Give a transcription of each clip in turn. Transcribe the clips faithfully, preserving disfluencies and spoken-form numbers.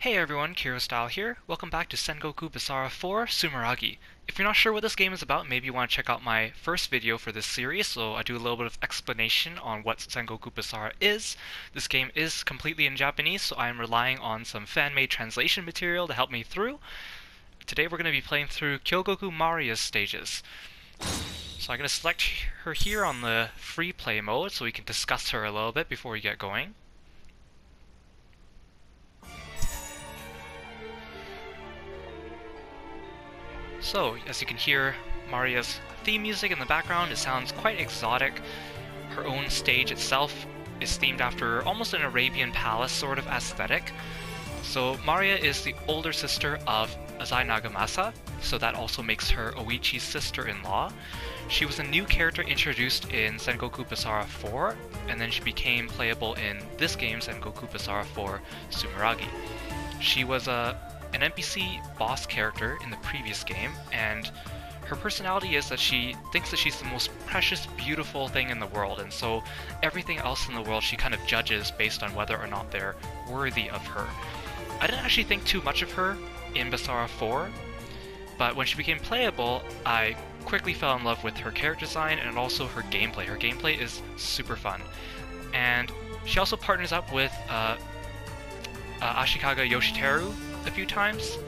Hey everyone, KiroStyle here. Welcome back to Sengoku Basara four Sumeragi. If you're not sure what this game is about, maybe you want to check out my first video for this series, so I do a little bit of explanation on what Sengoku Basara is. This game is completely in Japanese, so I am relying on some fan-made translation material to help me through. Today we're going to be playing through Kyōgoku Maria's stages. So I'm going to select her here on the free play mode so we can discuss her a little bit before we get going. So, as you can hear Maria's theme music in the background, it sounds quite exotic. Her own stage itself is themed after almost an Arabian palace sort of aesthetic. So Maria is the older sister of Azai Nagamasa, so that also makes her Oichi's sister-in-law. She was a new character introduced in Sengoku Basara four, and then she became playable in this game, Sengoku Basara four Sumeragi. She was a an N P C boss character in the previous game, and her personality is that she thinks that she's the most precious, beautiful thing in the world, and so everything else in the world she kind of judges based on whether or not they're worthy of her. I didn't actually think too much of her in Basara four, but when she became playable, I quickly fell in love with her character design and also her gameplay. Her gameplay is super fun, and she also partners up with uh, uh, Ashikaga Yoshiteru a few times.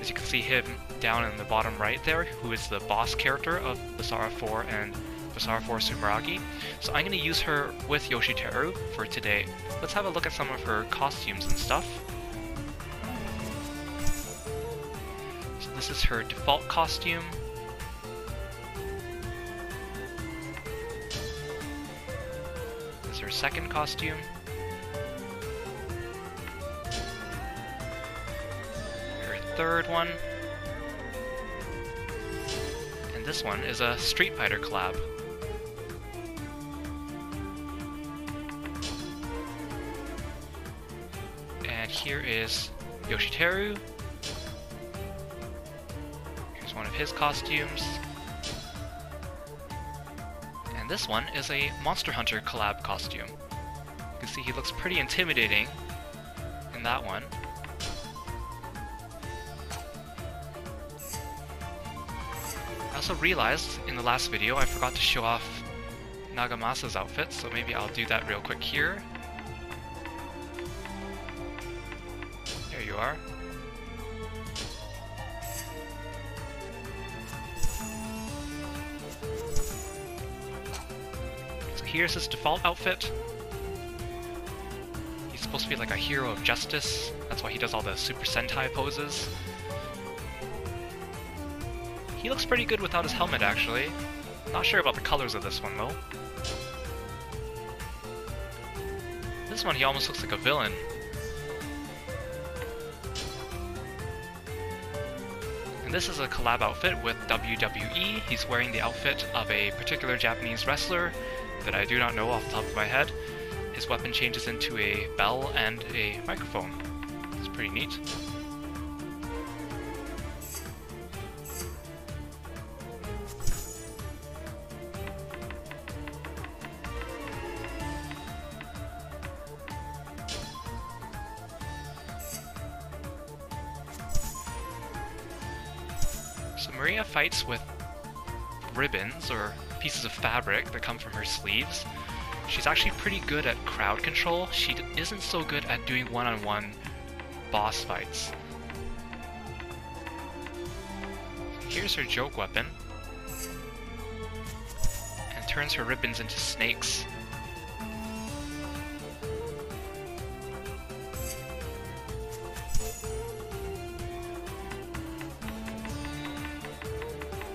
As you can see him down in the bottom right there, who is the boss character of Basara four and Basara four Sumeragi. So I'm going to use her with Yoshiteru for today. Let's have a look at some of her costumes and stuff. So this is her default costume. This is her second costume. Third one, and this one is a Street Fighter collab. And here is Yoshiteru. Here's one of his costumes. And this one is a Monster Hunter collab costume. You can see he looks pretty intimidating in that one. I also realized in the last video I forgot to show off Nagamasa's outfit, so maybe I'll do that real quick here. There you are. So here's his default outfit. He's supposed to be like a hero of justice, that's why he does all the Super Sentai poses. He looks pretty good without his helmet, actually. Not sure about the colors of this one, though. This one, he almost looks like a villain. And this is a collab outfit with W W E. He's wearing the outfit of a particular Japanese wrestler that I do not know off the top of my head. His weapon changes into a bell and a microphone. It's pretty neat. So Maria fights with ribbons or pieces of fabric that come from her sleeves. She's actually pretty good at crowd control. She isn't so good at doing one-on-one boss fights. Here's her joke weapon, and turns her ribbons into snakes.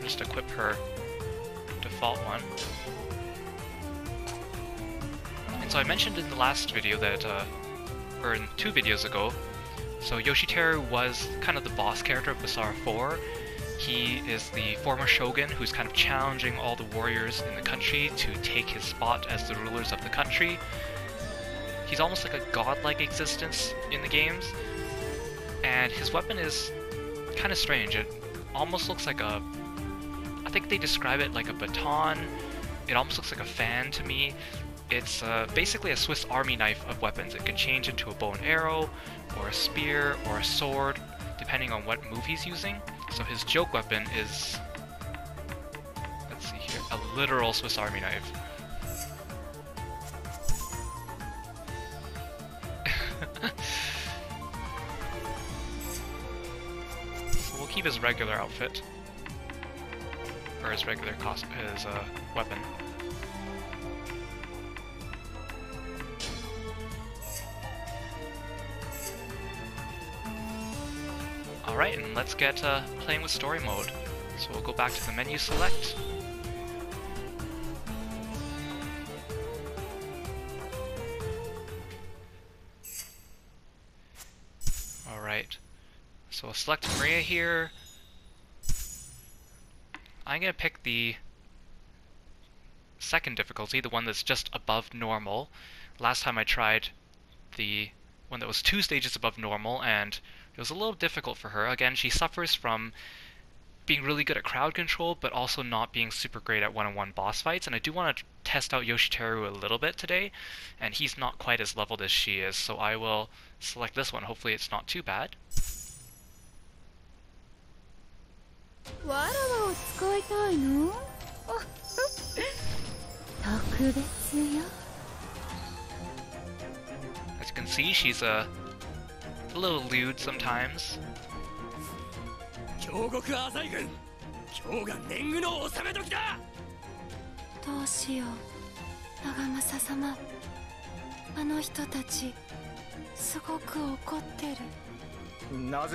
Just equip her default one. And so I mentioned in the last video that, uh, or in two videos ago, so Yoshiteru was kind of the boss character of Basara four. He is the former shogun who's kind of challenging all the warriors in the country to take his spot as the rulers of the country. He's almost like a godlike existence in the games, and his weapon is kind of strange. It almost looks like a I think they describe it like a baton. It almost looks like a fan to me. It's uh, basically a Swiss army knife of weapons. It can change into a bow and arrow, or a spear, or a sword, depending on what move he's using. So his joke weapon is, let's see here, a literal Swiss army knife. So we'll keep his regular outfit, or his regular cost, his uh, weapon. Alright, and let's get uh, playing with story mode. So we'll go back to the menu select. Alright, so we'll select Maria here. I'm going to pick the second difficulty, the one that's just above normal. Last time I tried the one that was two stages above normal, and it was a little difficult for her. Again, she suffers from being really good at crowd control, but also not being super great at one-on-one boss fights, and I do want to test out Yoshiteru a little bit today, and he's not quite as leveled as she is, so I will select this one. Hopefully it's not too bad. As you can see, she's a a little lewd sometimes. Nanani?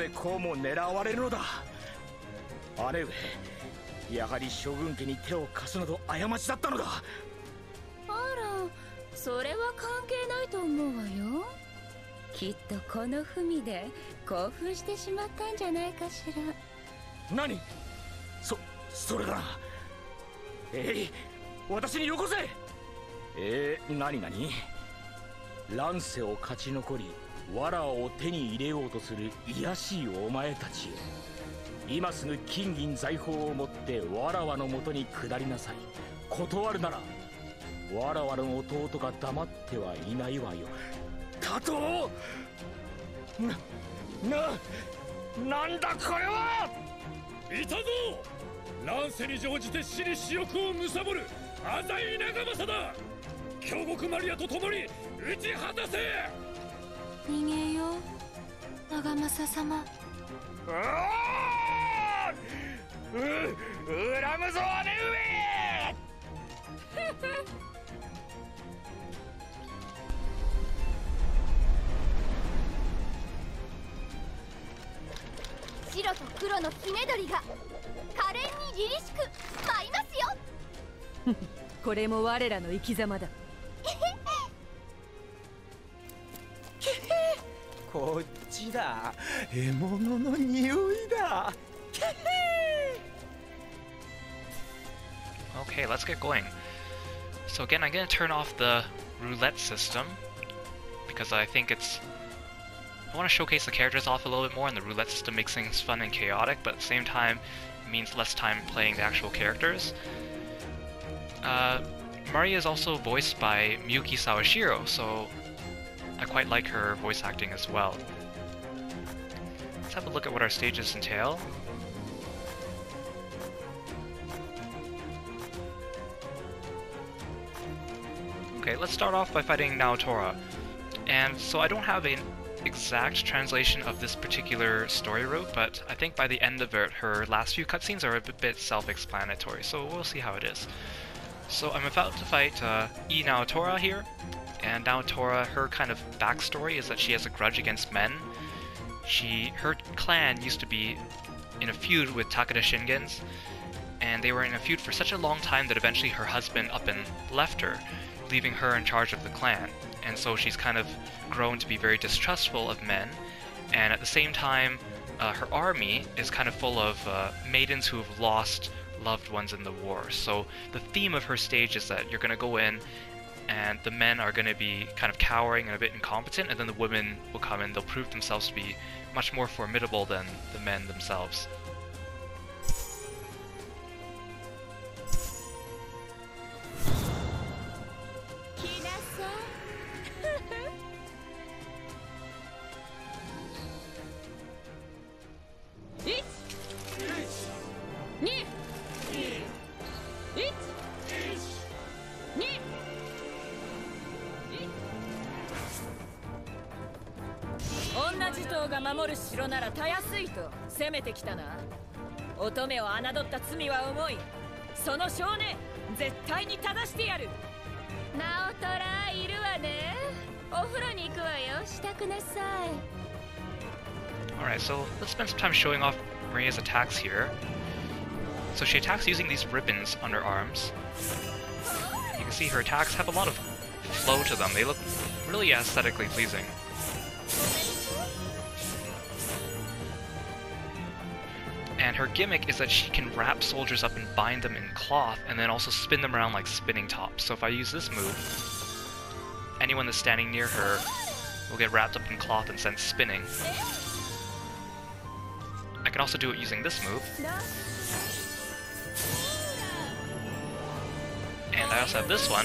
加藤 Okay, let's get going. So again, I'm going to turn off the roulette system because I think it's I want to showcase the characters off a little bit more, and the roulette system makes things fun and chaotic, but at the same time, it means less time playing the actual characters. Uh, Maria is also voiced by Miyuki Sawashiro, so I quite like her voice acting as well. Let's have a look at what our stages entail. Okay, let's start off by fighting Naotora. And so I don't have an exact translation of this particular story route, but I think by the end of it, her last few cutscenes are a bit self-explanatory, so we'll see how it is. So I'm about to fight uh, E. Naotora here, and Naotora, her kind of backstory is that she has a grudge against men. She, her clan used to be in a feud with Takeda Shingen's, and they were in a feud for such a long time that eventually her husband up and left her, leaving her in charge of the clan. And so she's kind of grown to be very distrustful of men, and at the same time, uh, her army is kind of full of uh, maidens who have lost loved ones in the war. So the theme of her stage is that you're going to go in, and the men are going to be kind of cowering and a bit incompetent, and then the women will come in. They'll prove themselves to be much more formidable than the men themselves. 児島が守る城ならたやすいと攻めてきたな。乙女を侮った罪は重い。その少年絶対に正してやる。ナオトラいるわね。お風呂に行くわよ。支度なさい。All right, so let's spend some time showing off Maria's attacks here. So she attacks using these ribbons on her arms. You can see her attacks have a lot of flow to them. They look really aesthetically pleasing. And her gimmick is that she can wrap soldiers up and bind them in cloth, and then also spin them around like spinning tops. So if I use this move, anyone that's standing near her will get wrapped up in cloth and sent spinning. I can also do it using this move. And I also have this one,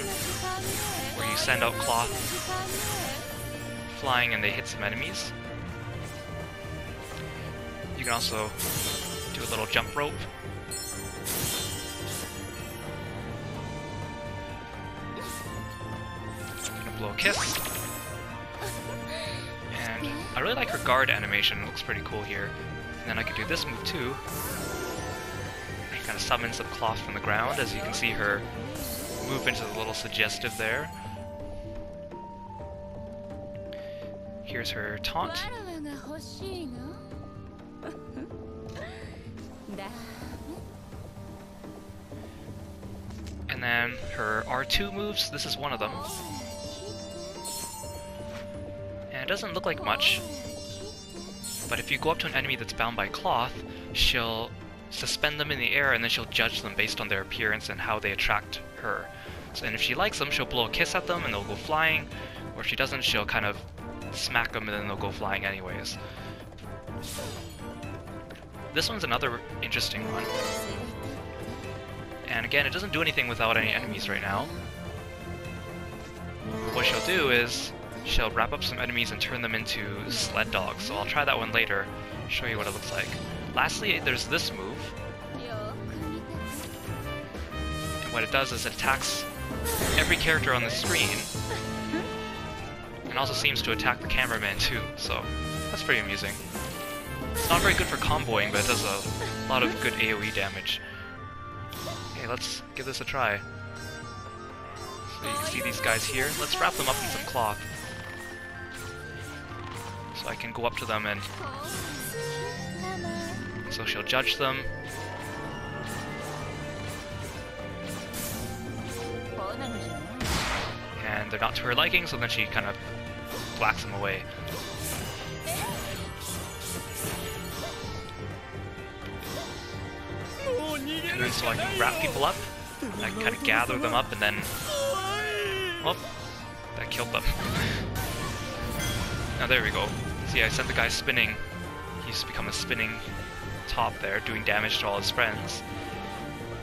where you send out cloth flying and they hit some enemies. You can also do a little jump rope. I'm gonna blow a kiss. And I really like her guard animation, it looks pretty cool here. And then I could do this move too. Kind of summon some cloth from the ground, as you can see her movements are a little suggestive there. Here's her taunt. And then her R two moves, this is one of them. And it doesn't look like much, but if you go up to an enemy that's bound by cloth, she'll suspend them in the air and then she'll judge them based on their appearance and how they attract her. So, and if she likes them, she'll blow a kiss at them and they'll go flying, or if she doesn't, she'll kind of smack them and then they'll go flying anyways. This one's another interesting one. And again, it doesn't do anything without any enemies right now. What she'll do is she'll wrap up some enemies and turn them into sled dogs. So I'll try that one later, show you what it looks like. Lastly, there's this move, and what it does is it attacks every character on the screen, and also seems to attack the cameraman too, so that's pretty amusing. It's not very good for comboing, but it does a lot of good AoE damage. Okay, let's give this a try. So you can see these guys here. Let's wrap them up in some cloth, so I can go up to them and... So she'll judge them. And they're not to her liking, so then she kind of whacks them away. And then so I can wrap people up, I can kind of gather them up, and then... Well, that killed them. Now there we go. See, I sent the guy spinning. He's become a spinning... top there, doing damage to all his friends.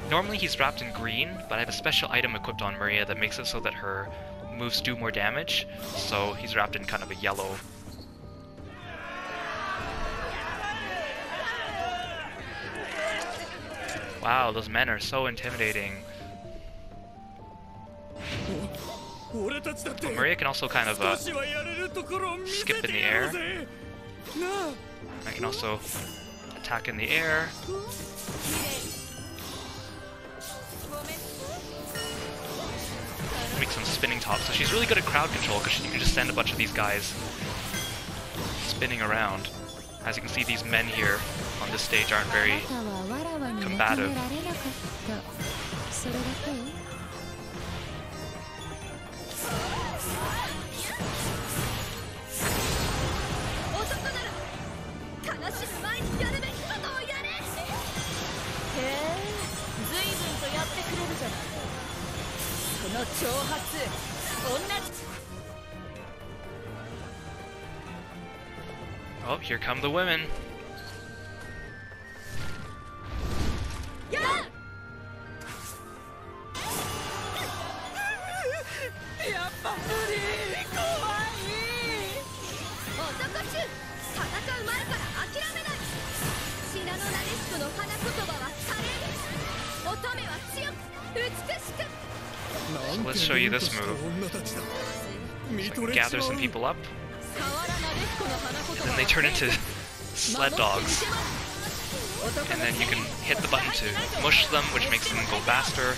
Normally he's wrapped in green, but I have a special item equipped on Maria that makes it so that her moves do more damage, so he's wrapped in kind of a yellow. Wow, those men are so intimidating. But Maria can also kind of uh, skip in the air. I can also attack in the air. Make some spinning tops. So she's really good at crowd control because you can just send a bunch of these guys spinning around. As you can see, these men here on this stage aren't very combative. Oh, here come the women. So let's show you this move. So gather some people up. and then they turn into sled dogs. And then you can hit the button to mush them, which makes them go faster.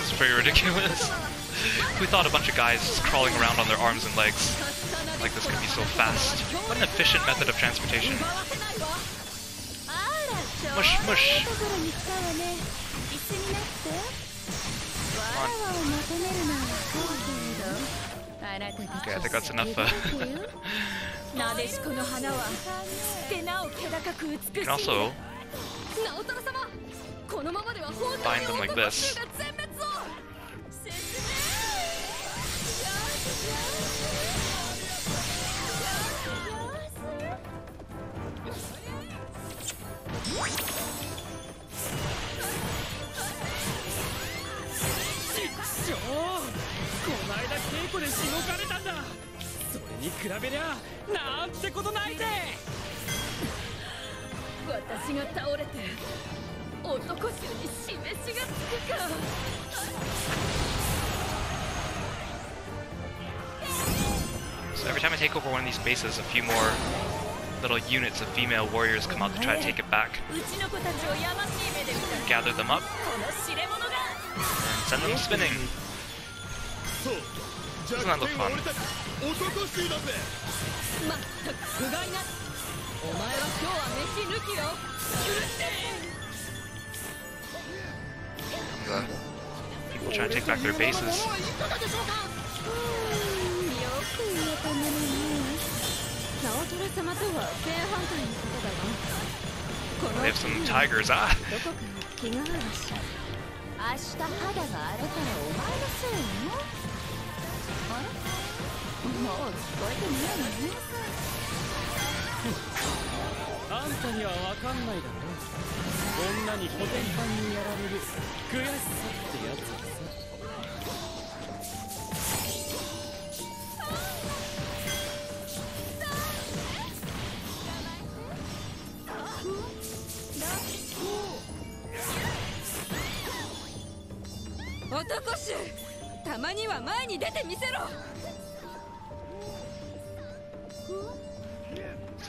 It's pretty ridiculous. Who thought a bunch of guys crawling around on their arms and legs like this could be so fast? What an efficient method of transportation. Mush, mush. Okay, I think that's enough. Uh, you can also bind them like this. So every time I take over one of these bases, a few more little units of female warriors come out to try to take it back. Gather them up and send them spinning. Doesn't that look fun? The people trying to take back their bases. They have some tigers, ah!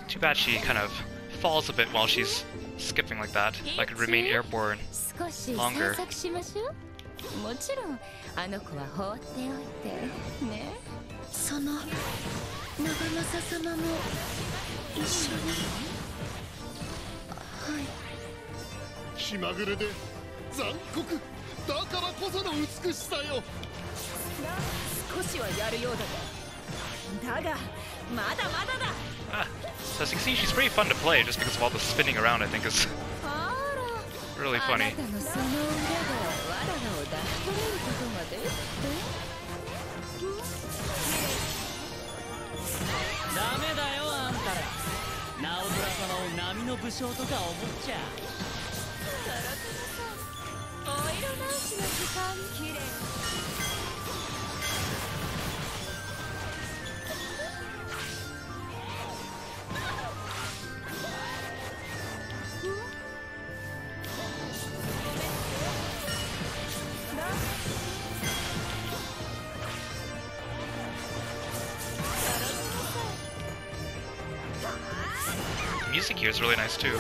Too bad she kind of falls a bit while she's skipping like that. If I could remain airborne longer. Ah, so as you can see, she's pretty fun to play just because of all the spinning around. I think is really funny. The music here is really nice too.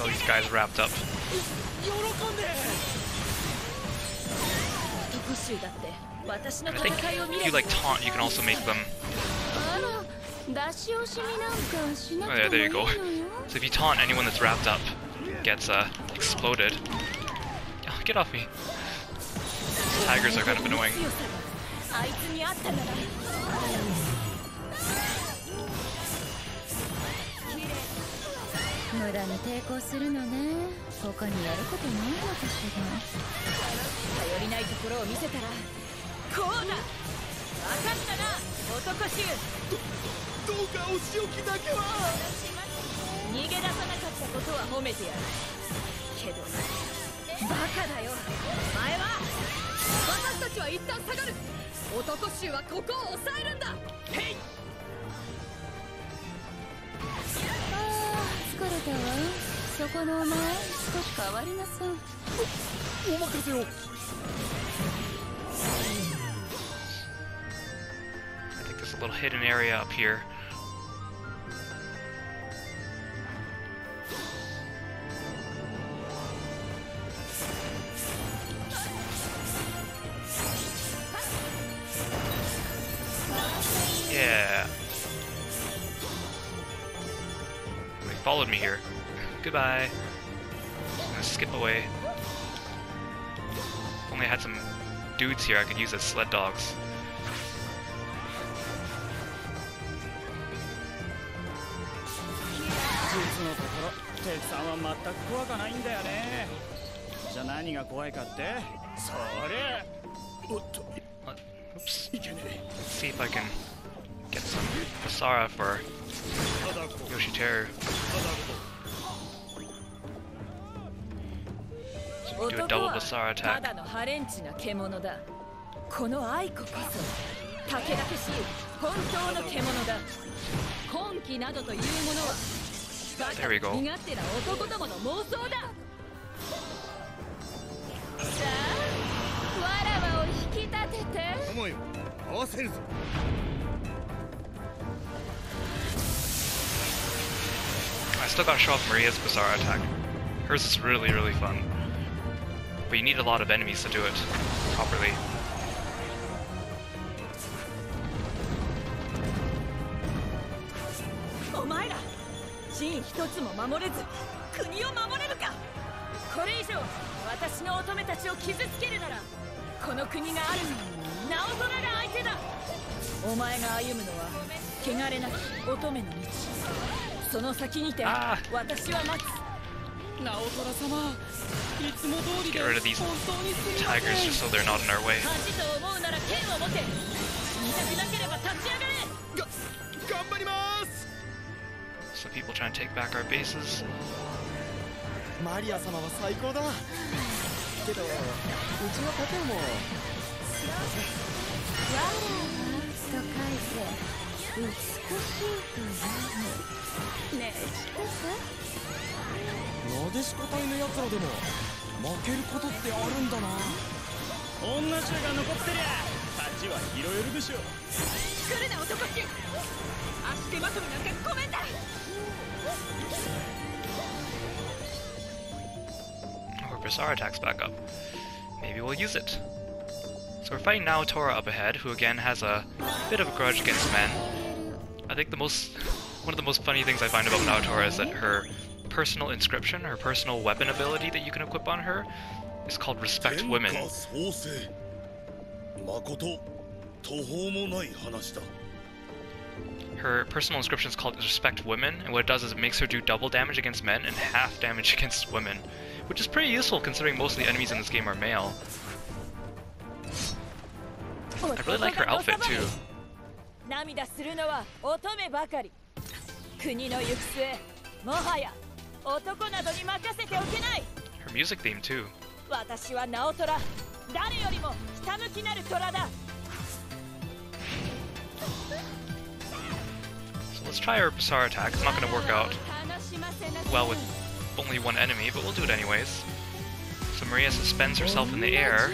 All these guys wrapped up. And I think if you like taunt, you can also make them. Oh, yeah, there you go. So if you taunt, anyone that's wrapped up gets uh, exploded. Oh, get off me. These tigers are kind of annoying. 無駄に抵抗するのね。他にやることないのかしら。頼りないところを見せたらこうだ。分かったな、男衆。ど、どうかお仕置きだけは。逃げ出さなかったことは褒めてやる。けどバカだよ。お前は。私たちは一旦下がる。男衆はここを抑えるんだ。へい。疲れたわ。そこのお前、少し変わりなさい。お、お任せを。I think there's a little hidden area up here. Yeah. Followed me here. Goodbye. Skip away. If only I had some dudes here I could use as sled dogs. Oops. Let's see if I can get some Basara for Yoshiteru. So do a double Basara attack. There we go. I still gotta show off Maria's Basara attack. Hers is really, really fun. But you need a lot of enemies to do it properly. Ah. Get rid of these tigers just so they're not in our way. Some people trying to take back our bases. Our Basara attack's back up. Maybe we'll use it. So we're fighting Naotora up ahead, who again has a bit of a grudge against men. I think the most, one of the most funny things I find about Naotora is that her personal inscription, her personal weapon ability that you can equip on her, is called Respect Women. Her personal inscription is called Respect Women, and what it does is it makes her do double damage against men and half damage against women, which is pretty useful considering most of the enemies in this game are male. I really like her outfit too. Her music theme too. So let's try our Basara attack. It's not going to work out well with only one enemy, but we'll do it anyways. So Maria suspends herself in the air,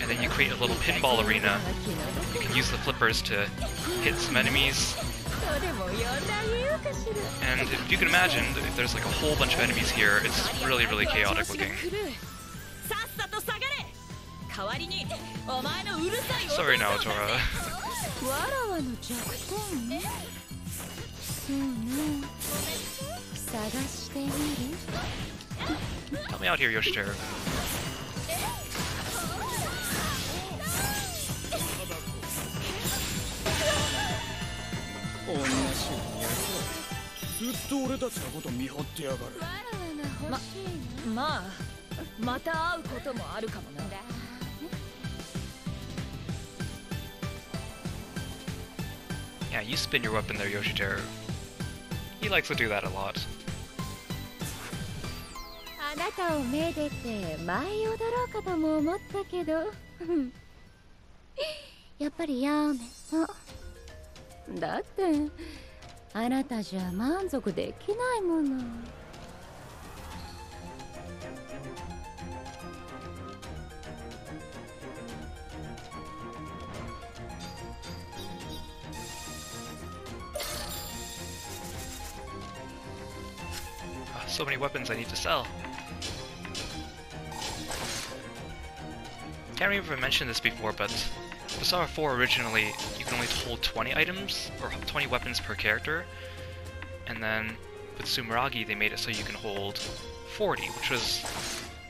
and then you create a little pinball arena. You can use the flippers to hit some enemies. And if you can imagine, if there's like a whole bunch of enemies here, it's really, really chaotic looking. Sorry, Naotora. Help me out here, Yoshiteru. Yeah, you spin your weapon there, Yoshiteru. He likes to do that a lot. So many weapons I need to sell. I can't remember if I mentioned this before, but Basara four originally, you can only hold twenty items, or twenty weapons per character, and then with Sumeragi they made it so you can hold forty, which was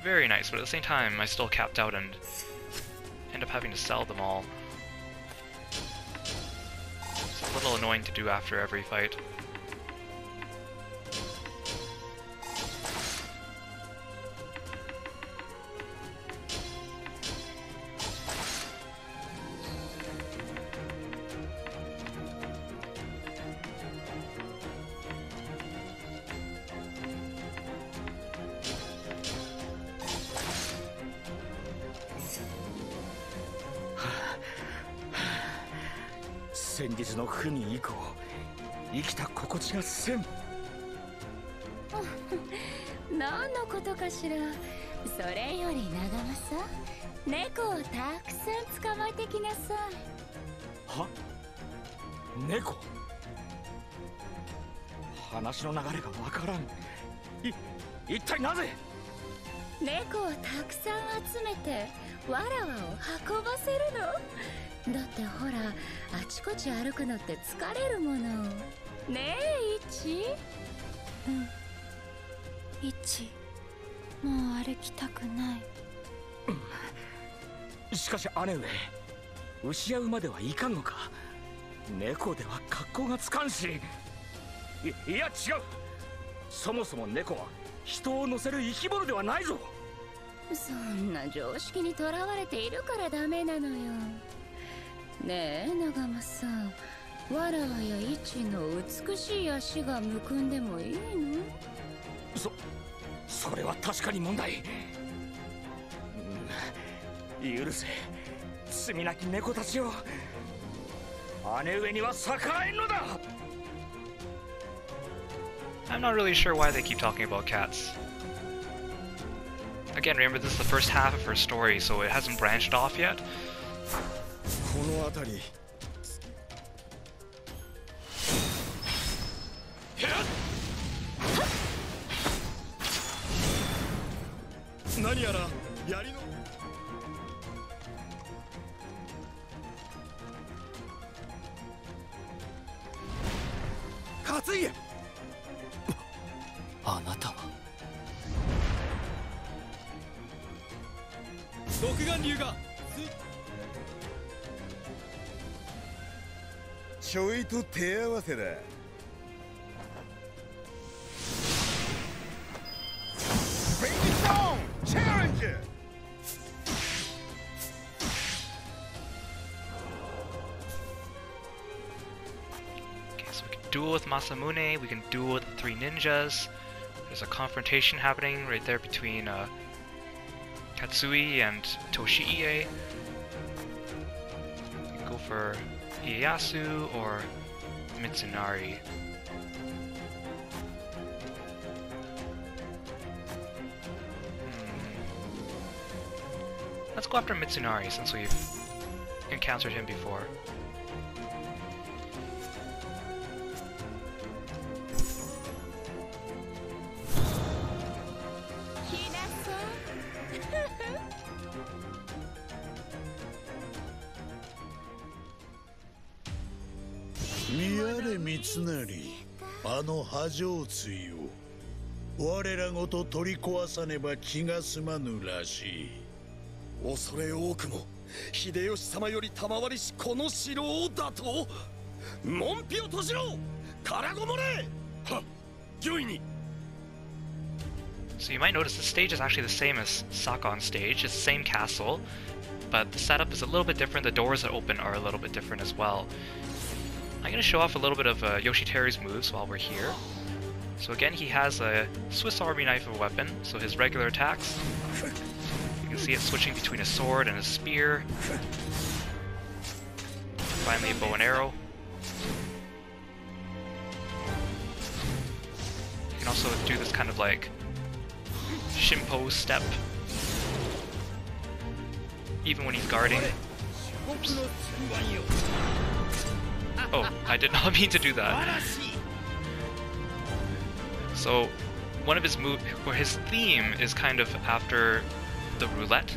very nice, but at the same time I still capped out and end up having to sell them all. It's a little annoying to do after every fight. Ichi, more I can't. それは確かに問題。許せ。罪なき猫たちよ。姉上には逆らえんのだ。 I'm not really sure why they keep talking about cats. Again, remember this is the first half of her story, so it hasn't branched off yet. この辺り。 Katsuie! Anata wa... Rokugan ryu ga... Choi to te awase da. Bring it down! Challenge it! 'Duel with Masamune, we can duel with the three ninjas. There's a confrontation happening right there between uh, Katsuie and Toshiie. You can go for Ieyasu or Mitsunari. Hmm. Let's go after Mitsunari since we've encountered him before. Mitsunari, ano hajotsui wo warera go to torikowasaneba ki ga sumanu rashii. Osore ooku mo Hideyoshi sama yori tamawari shi kono shiro o datou. Monpi o tojiro! Karago more! So you might notice the stage is actually the same as Sakon's stage. It's the same castle, but the setup is a little bit different. The doors that open are a little bit different as well. I'm going to show off a little bit of uh, Yoshiteru's moves while we're here. So again, he has a Swiss Army knife of a weapon, so his regular attacks. You can see it switching between a sword and a spear. Finally, a bow and arrow. You can also do this kind of like Shinpo step, even when he's guarding. Oops. Oh, I did not mean to do that. So, one of his move, or his theme, is kind of after the roulette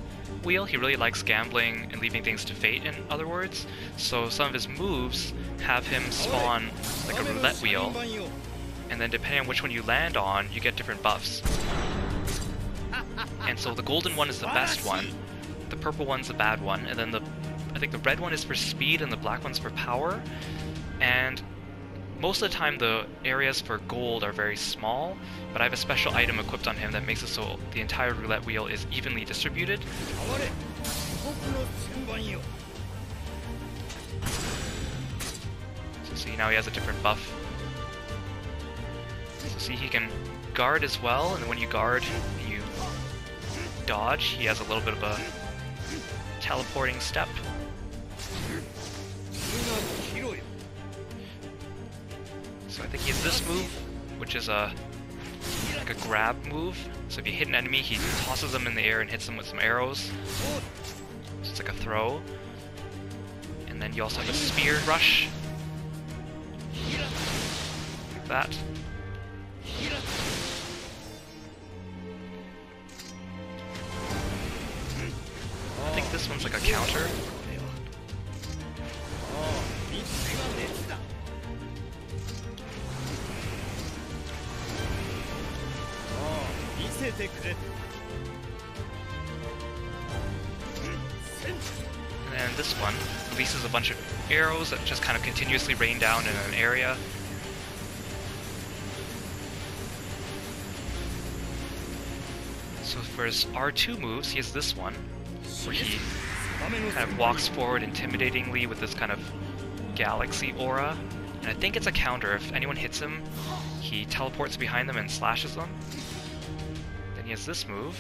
wheel. He really likes gambling and leaving things to fate, in other words. So some of his moves have him spawn like a roulette wheel, and then depending on which one you land on, you get different buffs. And so the golden one is the best one, the purple one's the bad one, and then the I think the red one is for speed and the black one's for power. And most of the time the areas for gold are very small, but I have a special item equipped on him that makes it so the entire roulette wheel is evenly distributed. So see, now he has a different buff. So see, he can guard as well, and when you guard and you dodge, he has a little bit of a teleporting step. So I think he has this move, which is a like a grab move. So if you hit an enemy, he tosses them in the air and hits them with some arrows. So it's like a throw. And then you also have a spear rush, like that. I think this one's like a counter. And then this one releases a bunch of arrows that just kind of continuously rain down in an area. So for his R two moves, he has this one, where he kind of walks forward intimidatingly with this kind of galaxy aura. And I think it's a counter. If anyone hits him, he teleports behind them and slashes them. He has this move,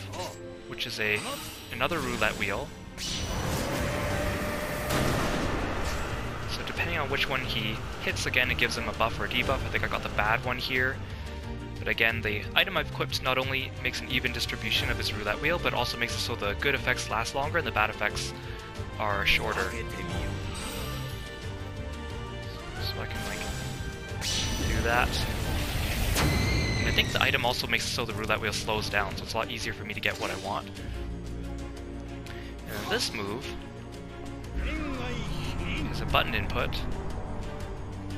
which is a another roulette wheel. So depending on which one he hits again, it gives him a buff or a debuff. I think I got the bad one here. But again, the item I've equipped not only makes an even distribution of his roulette wheel, but also makes it so the good effects last longer and the bad effects are shorter. So I can like do that. I think the item also makes it so the roulette wheel slows down, so it's a lot easier for me to get what I want. And this move is a button input.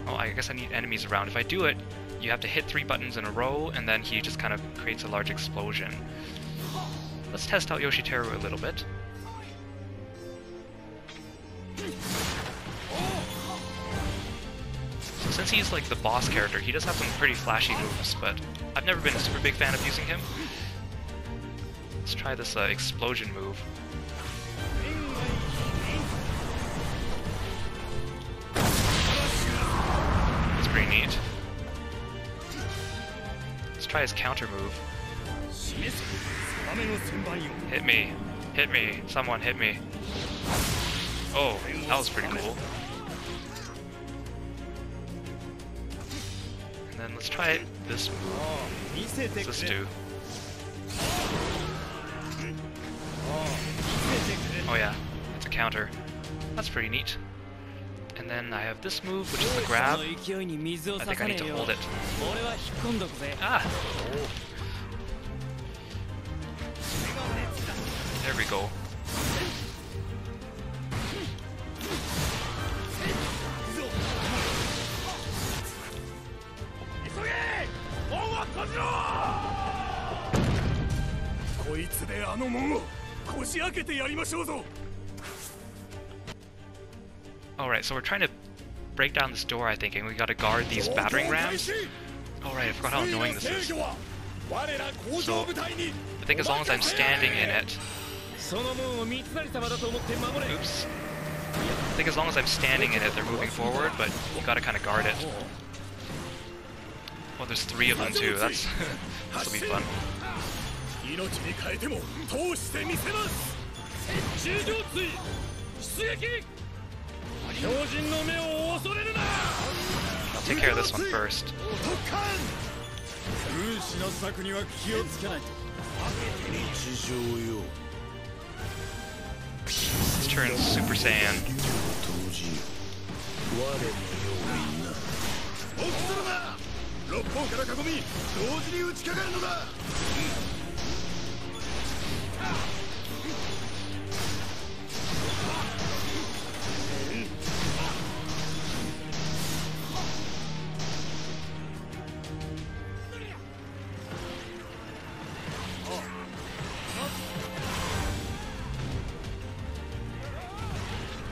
Oh, I guess I need enemies around. If I do it, you have to hit three buttons in a row, and then he just kind of creates a large explosion. Let's test out Yoshiteru a little bit. Since he's like the boss character, he does have some pretty flashy moves, but I've never been a super big fan of using him. Let's try this uh, explosion move. That's pretty neat. Let's try his counter move. Hit me. Hit me. Someone hit me. Oh, that was pretty cool. And then let's try it. This move. What's this do? Oh yeah, it's a counter. That's pretty neat. And then I have this move, which is the grab. I think I need to hold it. Ah! There we go. Alright, so we're trying to break down this door, I think, and we gotta guard these battering rams. Oh right, I forgot how annoying this is. So, I think as long as I'm standing in it... Oops. I think as long as I'm standing in it, they're moving forward, but you gotta kinda guard it. Well, there's three of them too, that's... this'll be fun. I'll take care of this one first. This turns Super Saiyan.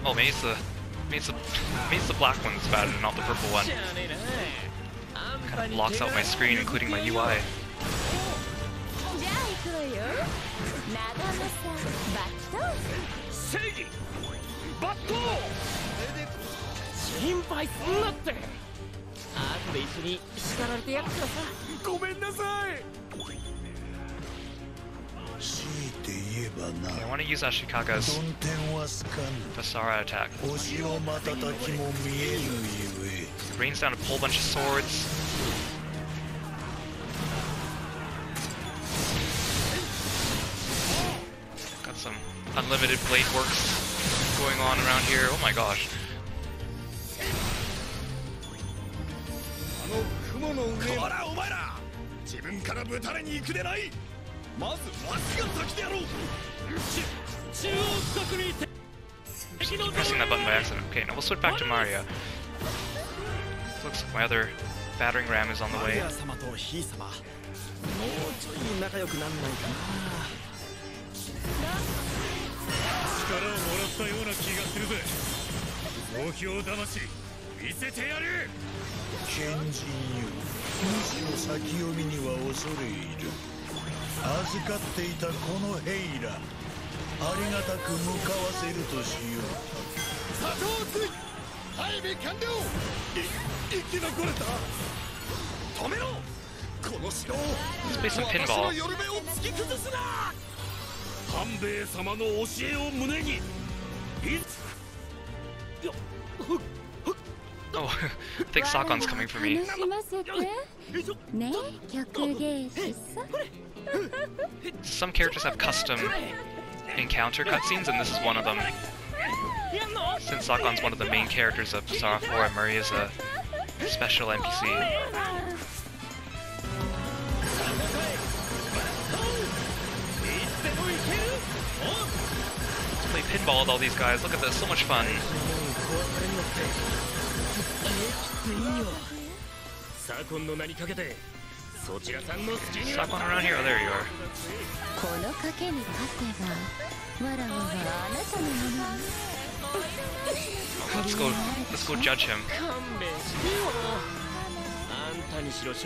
Oh, maybe it's the, maybe it's the, maybe it's the black one's bad and not the purple one. Kind of blocks out my screen, including my U I. Okay, I want to use Ashikaga's Basara attack. It rains down a whole bunch of swords. Got some unlimited blade works going on around here. Oh my gosh. Just pressing that button by accident. Okay, now we'll switch back to Maria. Looks like my other battering ram is on the way. Let's play some pinball. Oh, I think Sakon's coming for me. Some characters have custom encounter cutscenes, and this is one of them. Since Sakon's one of the main characters of Basara four, and Marie is a special N P C. Let's play pinball with all these guys. Look at this, so much fun. Sakon around here? Oh, there you are. Oh, let's go. Let's go judge him. Like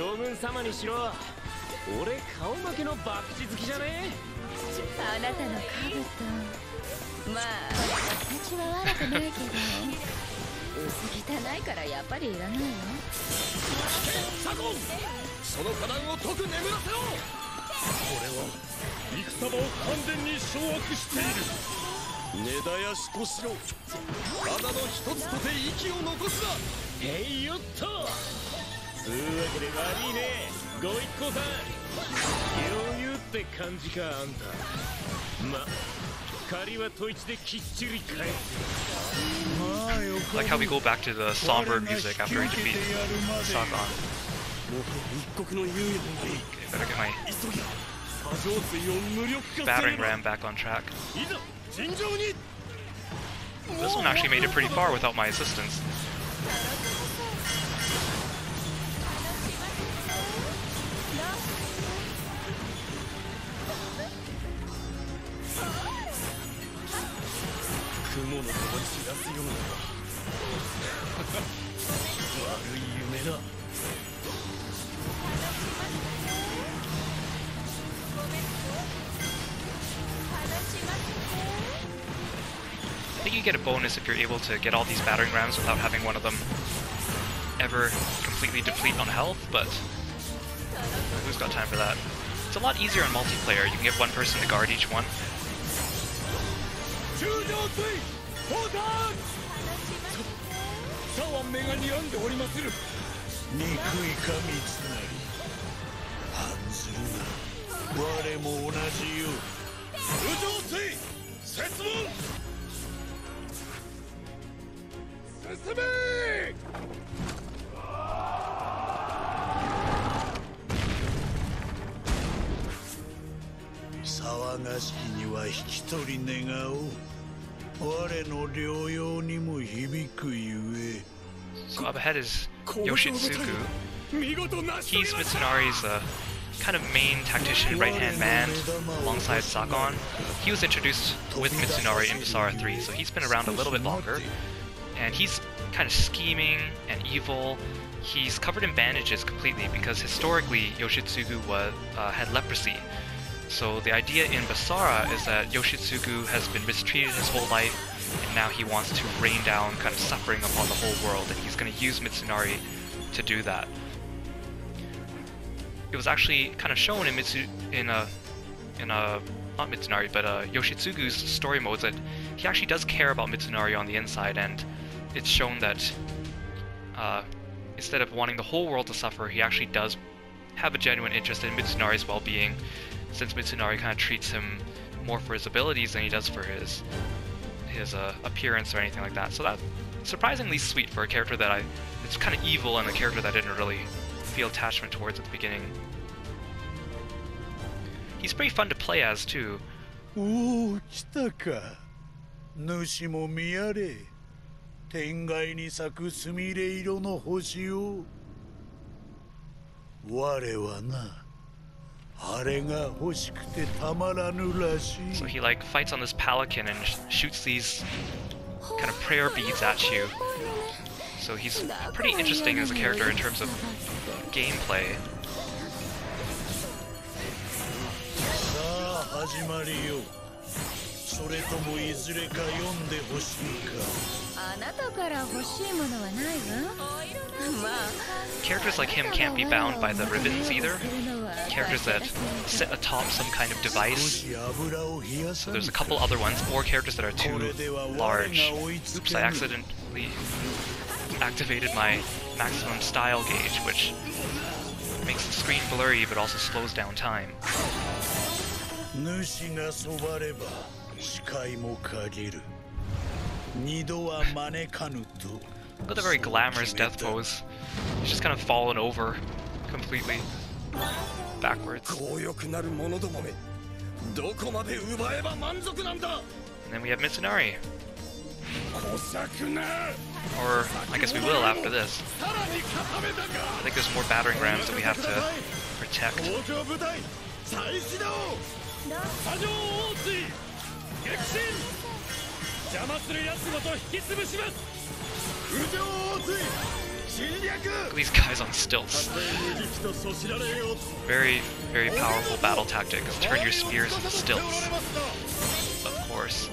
how we go back to the somber music after we defeat Sakon. Okay, better get my battering ram back on track. This one actually made it pretty far without my assistance. I think you get a bonus if you're able to get all these battering rams without having one of them ever completely deplete on health, but who's got time for that? It's a lot easier in multiplayer. You can get one person to guard each one. So up ahead is Yoshitsugu. He's Mitsunari's uh, kind of main tactician, right-hand man, alongside Sakon. He was introduced with Mitsunari in Basara three, so he's been around a little bit longer. And he's kind of scheming and evil. He's covered in bandages completely because historically Yoshitsugu was, uh, had leprosy. So the idea in Basara is that Yoshitsugu has been mistreated his whole life, and now he wants to rain down kind of suffering upon the whole world, and he's going to use Mitsunari to do that. It was actually kind of shown in Mitsu in a in a not Mitsunari but uh, Yoshitsugu's story modes that he actually does care about Mitsunari on the inside, and it's shown that uh, instead of wanting the whole world to suffer, he actually does have a genuine interest in Mitsunari's well-being, since Mitsunari kind of treats him more for his abilities than he does for his his uh, appearance or anything like that. So that's surprisingly sweet for a character that I... it's kind of evil, and a character that I didn't really feel attachment towards at the beginning. He's pretty fun to play as, too. Oh, Chitaka. Nushi mo miyare. Tengai ni saku sumire iro no hoshi o. Ware wa na. So he like fights on this palanquin and sh shoots these kind of prayer beads at you. So he's pretty interesting as a character in terms of gameplay. Characters like him can't be bound by the ribbons either. Characters that sit atop some kind of device. So there's a couple other ones, or characters that are too large. Oops, I accidentally activated my maximum style gauge, which makes the screen blurry but also slows down time. Look at the very glamorous death pose. He's just kind of fallen over completely backwards. And then we have Mitsunari. Or I guess we will after this. I think there's more battering rams that we have to protect. Look at these guys on stilts. Very, very powerful battle tactic is turn your spears into stilts. Of course.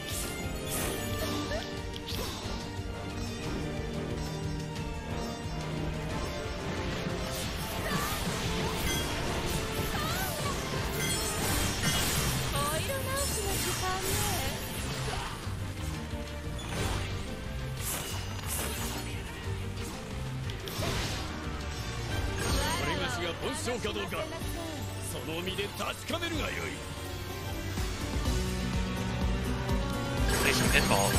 Play some pinball.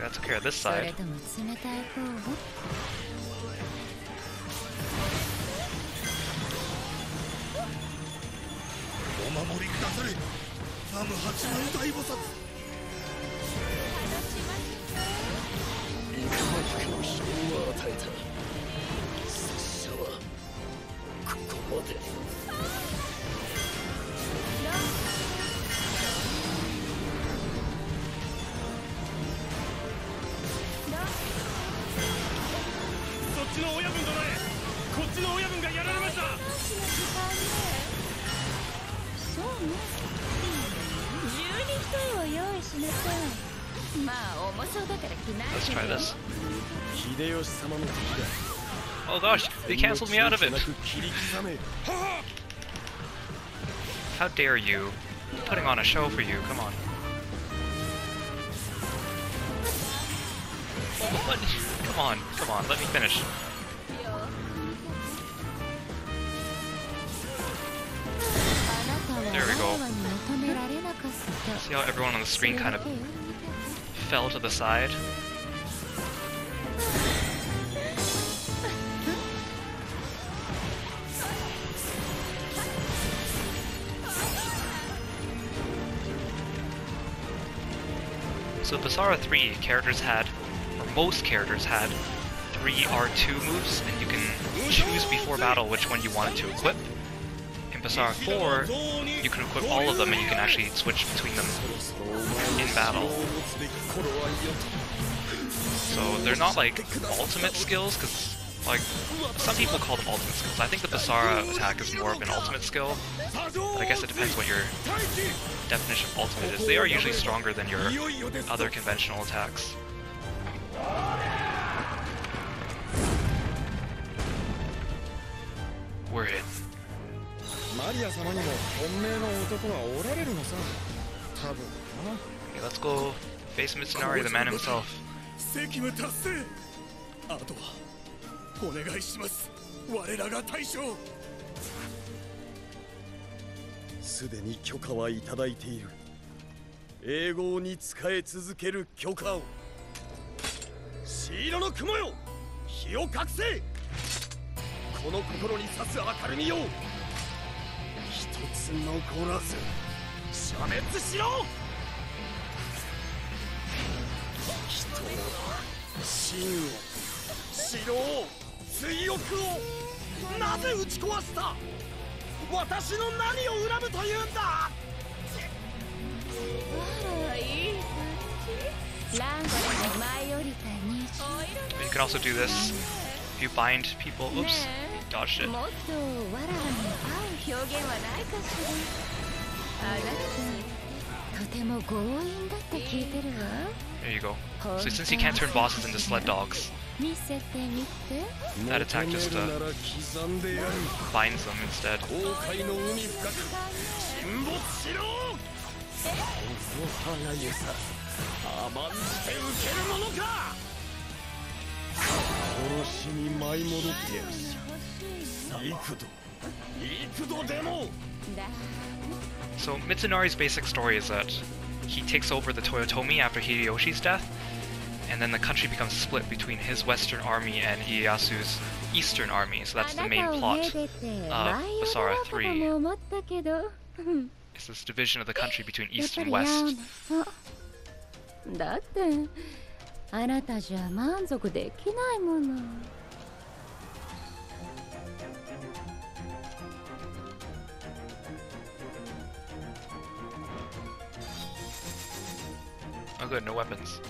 Okay, that's okay on this side. Let's try this. Oh gosh, they cancelled me out of it! How dare you? I'm putting on a show for you, come on. What? Come on, come on, let me finish. There we go. See how everyone on the screen kind of fell to the side? So Basara three characters had, or most characters had, three R two moves, and you can choose before battle which one you wanted to equip. In Basara four, you can equip all of them and you can actually switch between them in battle. So they're not like ultimate skills, because like some people call them ultimate skills. I think the Basara attack is more of an ultimate skill, but I guess it depends what your definition of ultimate is. They are usually stronger than your other conventional attacks. We're in. Okay, let's go face Mitsunari, the man himself. You can also do this if you bind people. Oops, dodged it. There you go. So since you can't turn bosses into sled dogs, that attack just uh, binds them instead. So Mitsunari's basic story is that he takes over the Toyotomi after Hideyoshi's death, and then the country becomes split between his western army and Ieyasu's eastern army. So that's the main plot of Basara three. It's this division of the country between east and west. Oh good, no weapons.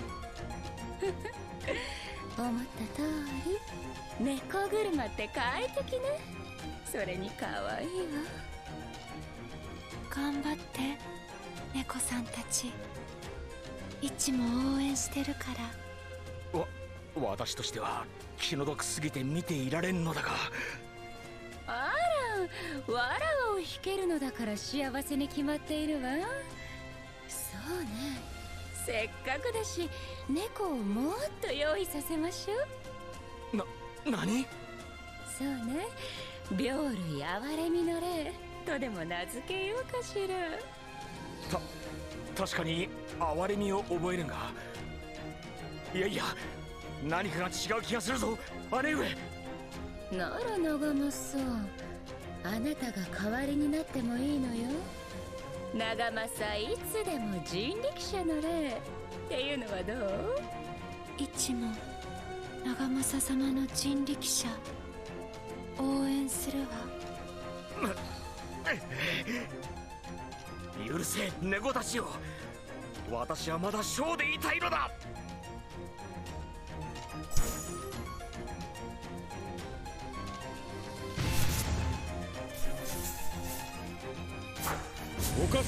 Okay.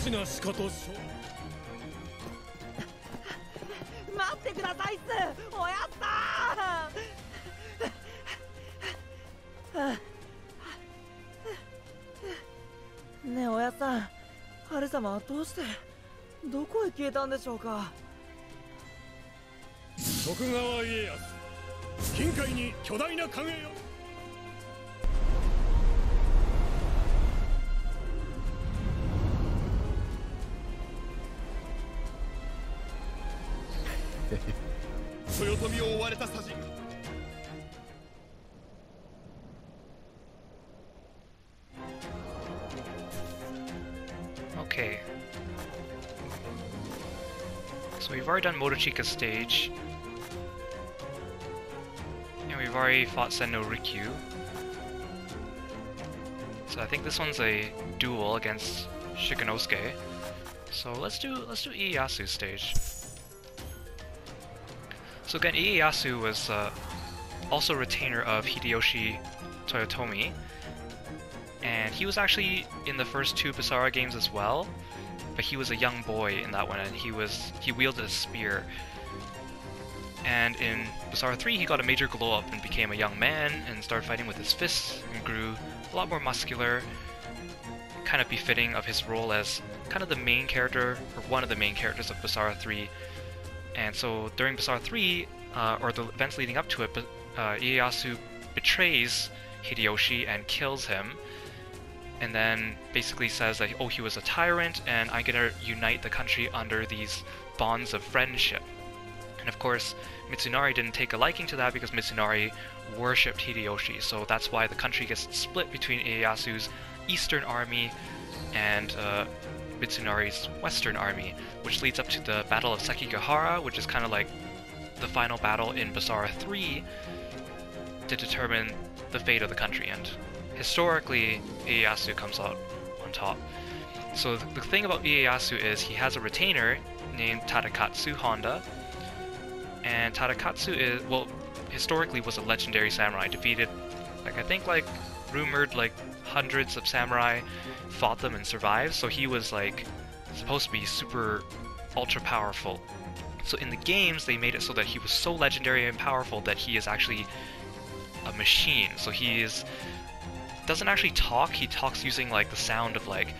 So we've already done Motochika's stage. And we've already fought Senno Rikyu. So I think this one's a duel against Shikanosuke. So let's do let's do Ieyasu's stage. So again, Ieyasu was uh, also a retainer of Hideyoshi Toyotomi, and he was actually in the first two Basara games as well, but he was a young boy in that one, and he was he wielded a spear. And in Basara three, he got a major glow up and became a young man and started fighting with his fists and grew a lot more muscular, kind of befitting of his role as kind of the main character or one of the main characters of Basara three. And so during Basara three, uh, or the events leading up to it, uh, Ieyasu betrays Hideyoshi and kills him, and then basically says that, oh, he was a tyrant, and I'm gonna unite the country under these bonds of friendship. And of course, Mitsunari didn't take a liking to that because Mitsunari worshipped Hideyoshi, so that's why the country gets split between Ieyasu's eastern army and uh, Mitsunari's western army, which leads up to the Battle of Sekigahara, which is kind of like the final battle in Basara three to determine the fate of the country, and historically, Ieyasu comes out on top. So the, the thing about Ieyasu is he has a retainer named Tadakatsu Honda, and Tadakatsu is, well, historically was a legendary samurai, defeated, like I think like, rumored like hundreds of samurai, fought them and survived, so he was like supposed to be super ultra powerful. So in the games they made it so that he was so legendary and powerful that he is actually a machine. So he is doesn't actually talk, he talks using like the sound of like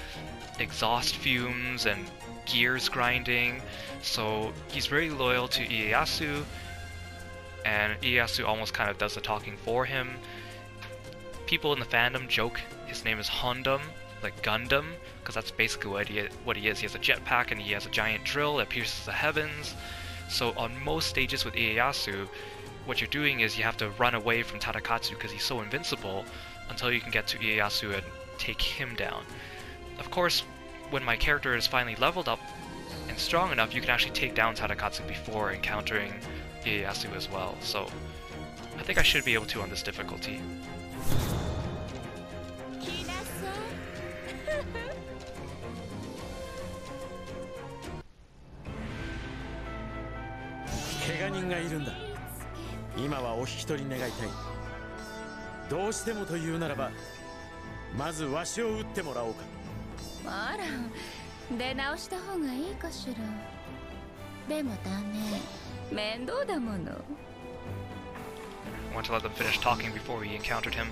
exhaust fumes and gears grinding. So he's very loyal to Ieyasu, and Ieyasu almost kind of does the talking for him. People in the fandom joke his name is Hondam, like Gundam, because that's basically what he, what he is. He has a jetpack and he has a giant drill that pierces the heavens. So on most stages with Ieyasu, what you're doing is you have to run away from Tadakatsu because he's so invincible until you can get to Ieyasu and take him down. Of course, when my character is finally leveled up and strong enough, you can actually take down Tadakatsu before encountering Ieyasu as well. So I think I should be able to on this difficulty. I want to let them finish talking before we encountered him.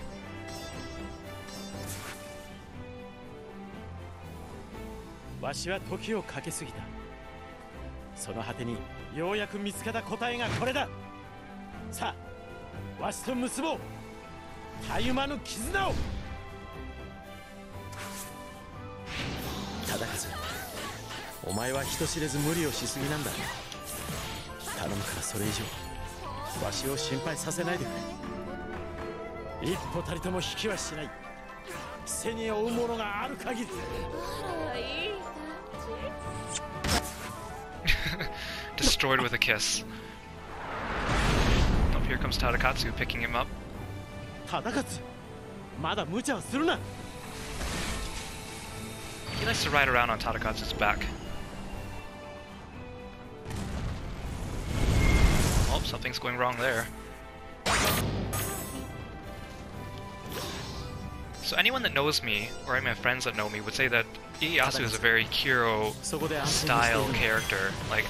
Destroyed with a kiss. Oh, here comes Tadakatsu picking him up. Tadakatsu, he likes to ride around on Tadakatsu's back. Oh, something's going wrong there. So anyone that knows me, or any of my friends that know me, would say that Ieyasu is a very Kiro-style character. Like,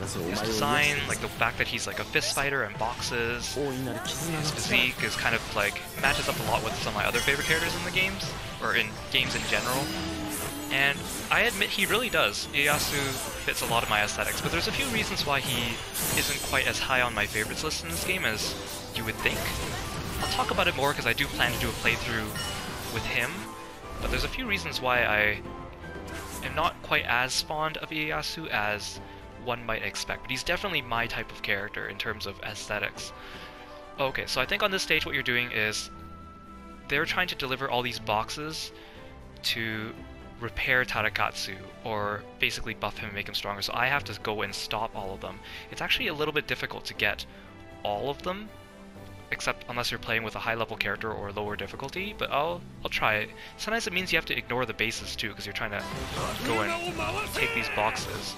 his design, like the fact that he's like a fist fighter and boxes, his physique is kind of like, matches up a lot with some of my other favorite characters in the games, or in games in general. And I admit he really does. Ieyasu fits a lot of my aesthetics, but there's a few reasons why he isn't quite as high on my favorites list in this game as you would think. I'll talk about it more because I do plan to do a playthrough with him, but there's a few reasons why I am not quite as fond of Ieyasu as one might expect, but he's definitely my type of character in terms of aesthetics. Okay, so I think on this stage what you're doing is they're trying to deliver all these boxes to repair Tadakatsu, or basically buff him and make him stronger, so I have to go and stop all of them. It's actually a little bit difficult to get all of them, except unless you're playing with a high level character or lower difficulty, but I'll I'll try it. Sometimes it means you have to ignore the bases too, because you're trying to go and take these boxes.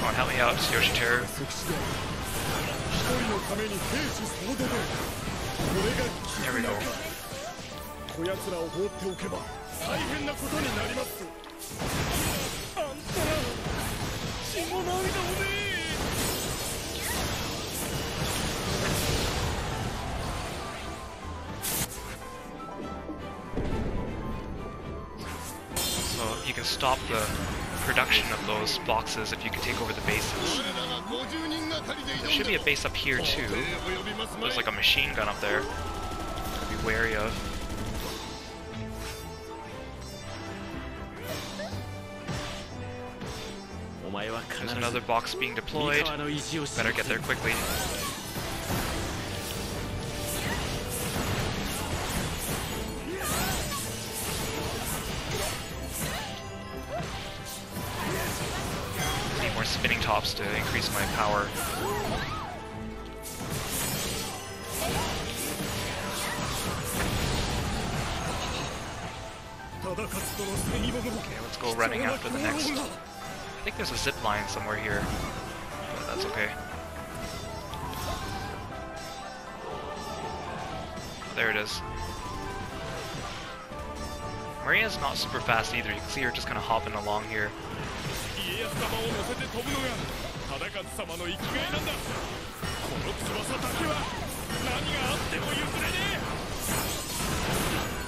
Come on, help me out, Yoshiteru. There we go. So you can stop the production of those boxes if you can take over the bases. There should be a base up here too. There's like a machine gun up there. Gotta be wary of. There's another box being deployed. Better get there quickly. Spinning tops to increase my power. Okay, let's go running after the next. I think there's a zip line somewhere here, but that's okay. There it is. Maria's not super fast either, you can see her just kind of hopping along here.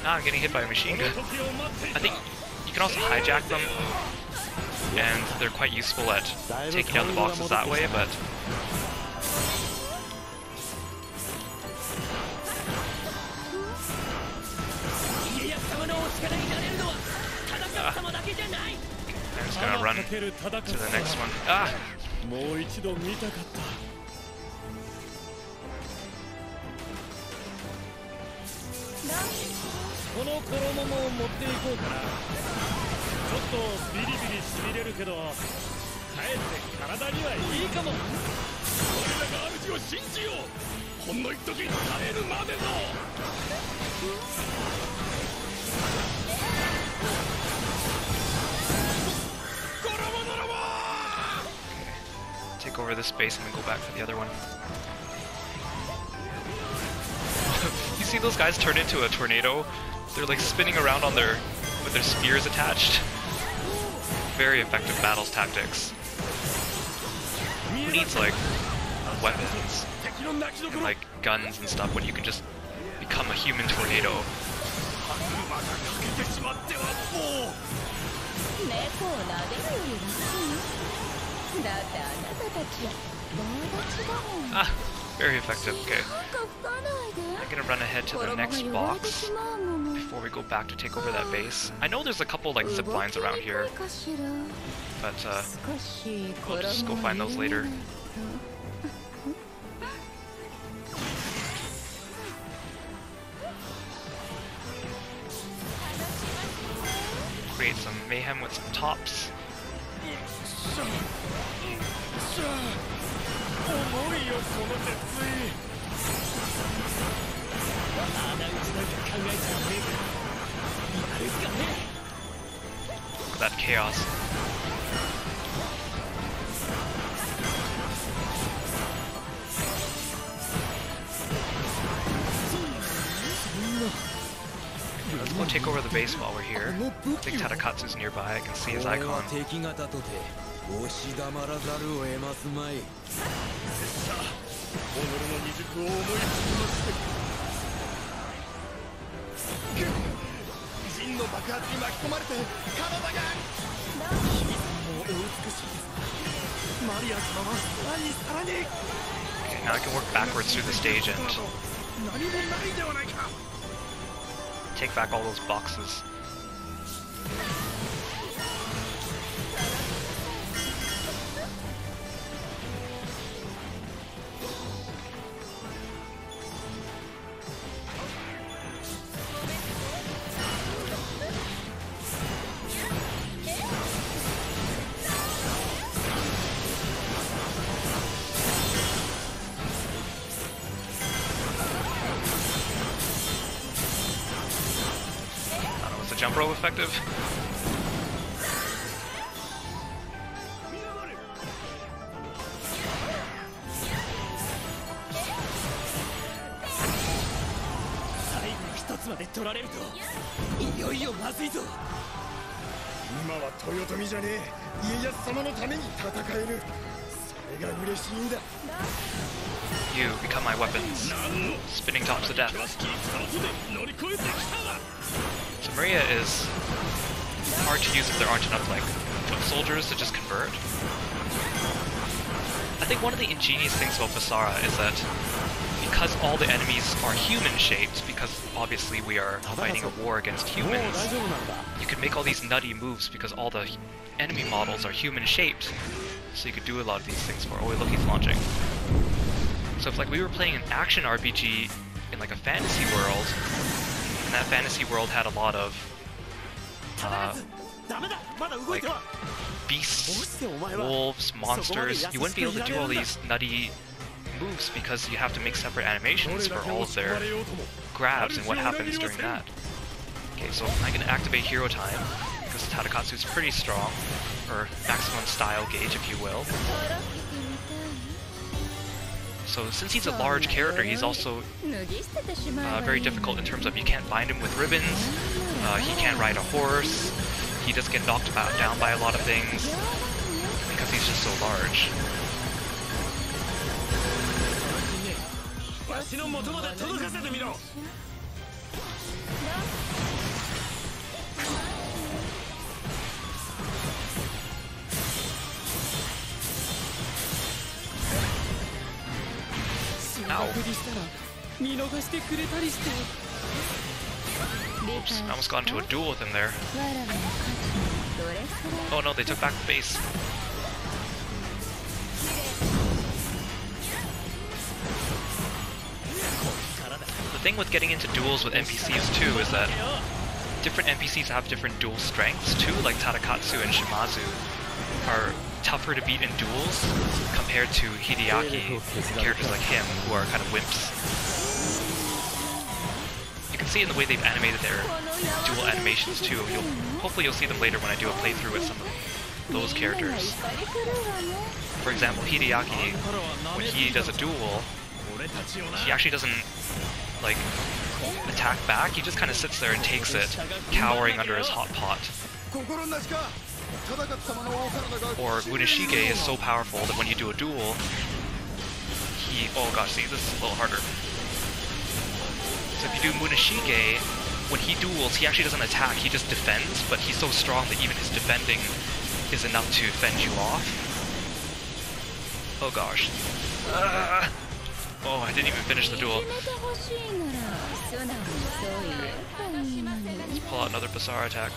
Now I'm getting hit by a machine gun. I think you can also hijack them, and they're quite useful at taking down the boxes that way, but... Uh. I'm just gonna run to the next one. Ah! Take over this base and then go back for the other one. You see those guys turn into a tornado? They're like spinning around on their with their spears attached. Very effective battle tactics. Who needs like weapons and like guns and stuff when you can just become a human tornado? Ah, very effective, okay. I'm gonna run ahead to the next box before we go back to take over that base. I know there's a couple like zip lines around here, but uh, we'll just go find those later. Create some mayhem with some tops. That chaos. Let's go take over the base while we're here. I think Tadakatsu's nearby, I can see his icon. Okay, now I can work backwards through the stage and take back all those boxes. Jump roll effective? You become my weapons. Spinning tops to death. So Maria is hard to use if there aren't enough, like, foot soldiers to just convert. I think one of the ingenious things about Basara is that because all the enemies are human-shaped, because obviously we are fighting a war against humans, you can make all these nutty moves because all the enemy models are human-shaped. So you could do a lot of these things for... Oh, look, he's launching. So if, like, we were playing an action R P G in, like, a fantasy world, and that fantasy world had a lot of uh, like beasts, wolves, monsters. You wouldn't be able to do all these nutty moves because you have to make separate animations for all of their grabs and what happens during that. Okay, so I can activate hero time because Tadakatsu is pretty strong, or maximum style gauge, if you will. So since he's a large character, he's also uh, very difficult in terms of you can't bind him with ribbons, uh, he can't ride a horse, he does get knocked about, down by a lot of things because he's just so large. Ow. Oops, I almost got into a duel with him there. Oh no, they took back the base. The thing with getting into duels with N P Cs too is that different N P Cs have different duel strengths too, like Tadakatsu and Shimazu are tougher to beat in duels compared to Hideaki and characters like him who are kind of wimps. You can see in the way they've animated their dual animations too. You'll, hopefully you'll see them later when I do a playthrough with some of those characters. For example, Hideaki, when he does a duel, he actually doesn't like attack back, he just kind of sits there and takes it, cowering under his hot pot. Or Munashige is so powerful that when you do a duel, he... Oh gosh, see, this is a little harder. So if you do Munashige, when he duels, he actually doesn't attack, he just defends, but he's so strong that even his defending is enough to fend you off. Oh gosh. Uh, oh, I didn't even finish the duel. Okay. Let's pull out another Basara attack.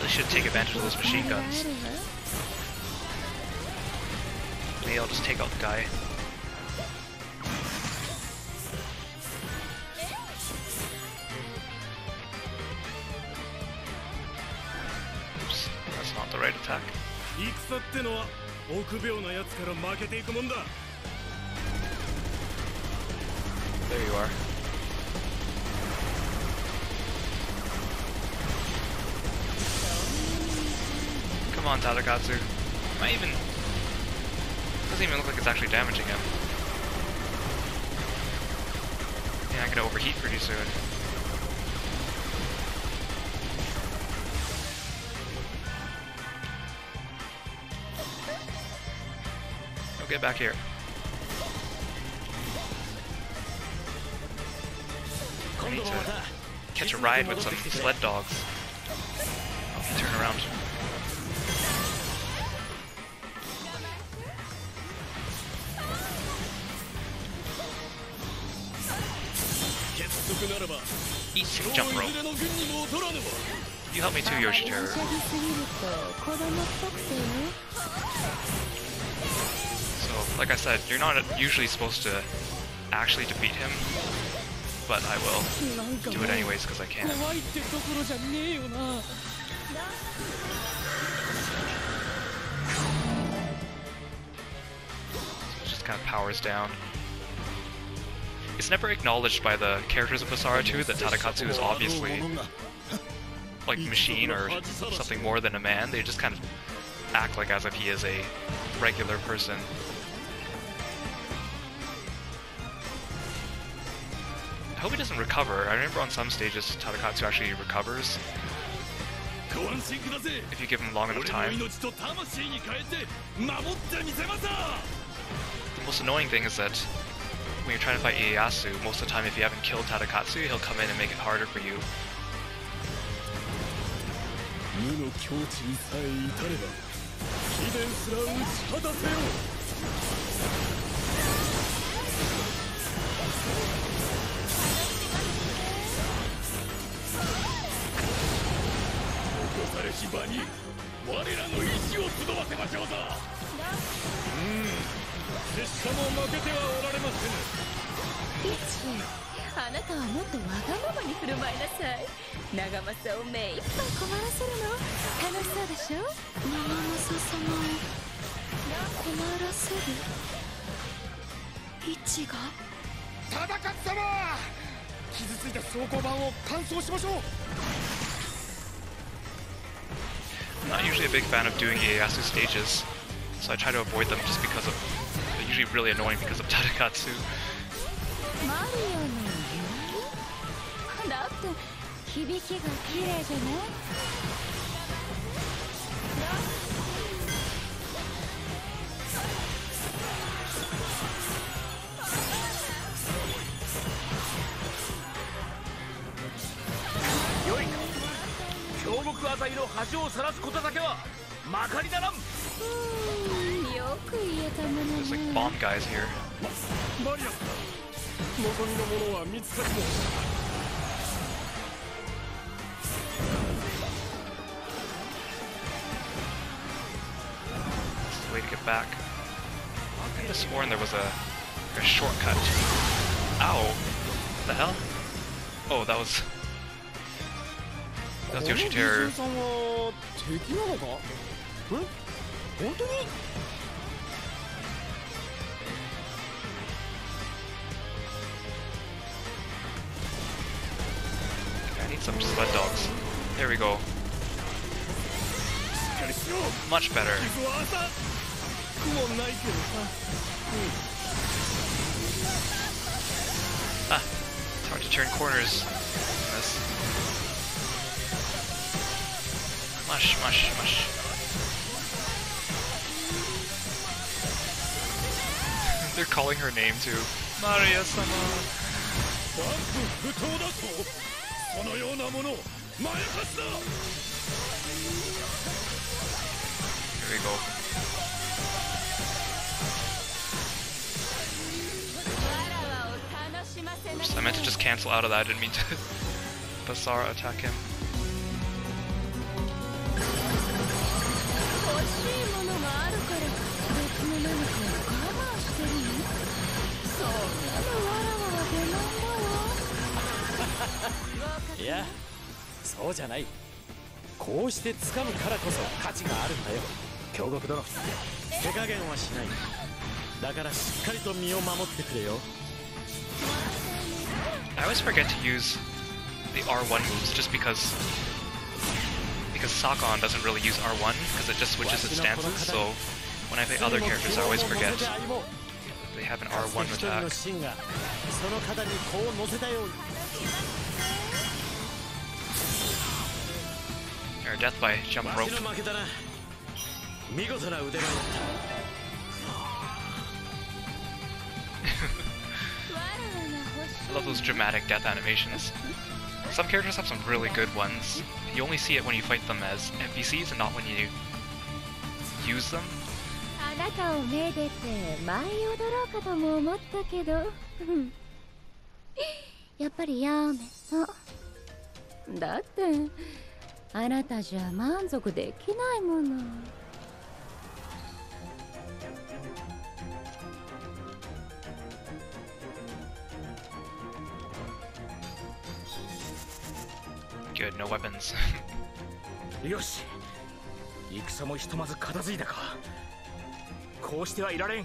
They should take advantage of those machine guns. me, I'll just take out the guy. Oops, that's not the right attack. There you are. Come on, Tadakatsu. Am I even... Doesn't even look like it's actually damaging him. Yeah, I'm gonna overheat pretty soon. I'll get back here. I need to catch a ride with some sled dogs. I'll turn around. Eat some jump rope. You help me too, Yoshiteru. So, like I said, you're not usually supposed to actually defeat him, but I will do it anyways because I can. So it just kind of powers down. It's never acknowledged by the characters of Basara two that Tadakatsu is obviously like a machine or something more than a man. They just kind of act like as if he is a regular person. I hope he doesn't recover. I remember on some stages Tadakatsu actually recovers. If you give him long enough time. The most annoying thing is that when you're trying to fight Ieyasu, most of the time if you haven't killed Tadakatsu, he'll come in and make it harder for you. I'm not usually a big fan of doing Ieyasu stages, so I try to avoid them just because of they're usually really annoying because of Tadakatsu. There's like bomb guys here. That's the way to get back. I could have sworn there was a, a shortcut. Ow! What the hell? Oh, that was... That was Yoshiteru. Some sled dogs. There we go. Much better. Ah, it's hard to turn corners. Yes. Mush, mush, mush. They're calling her name too. Maria-sama. Here we go. Oops, I meant to just cancel out of that, I didn't mean to Basara attack him. そうじゃない。こうして掴むからこそ価値があるんだよ。京極殿、手加減はしない。だからしっかりと身を守ってくれよ。 I always forget to use the R one moves just because because Sakon doesn't really use R one because it just switches its stances. So when I play other characters, I always forget they have an R one attack. Or death by jump rope. I love those dramatic death animations. Some characters have some really good ones. You only see it when you fight them as N P Cs and not when you use them. Good, no weapons. Yoshi, Ikusa mo hitomazu katazuida ka. Kou shite wa iraren.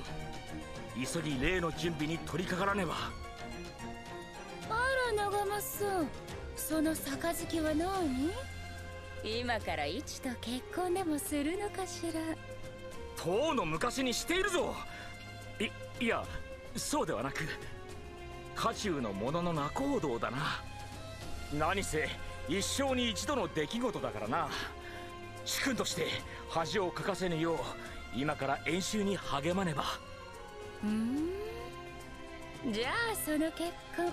Isogi rei no junbi ni torikagarane ba. Ara Nagamasa, sono sakazuki wa nani? Ima kara Ichi to kekkon demo suru no kashira? Tou no mukashi ni shite iru zo. I, iya, sou dewa naku. Kachuu no mono no nakoudou da na. Nani se 一生に一度の出来事だからな。主君として恥をかかせぬよう今から演習に励まねば。うん。じゃあその結婚、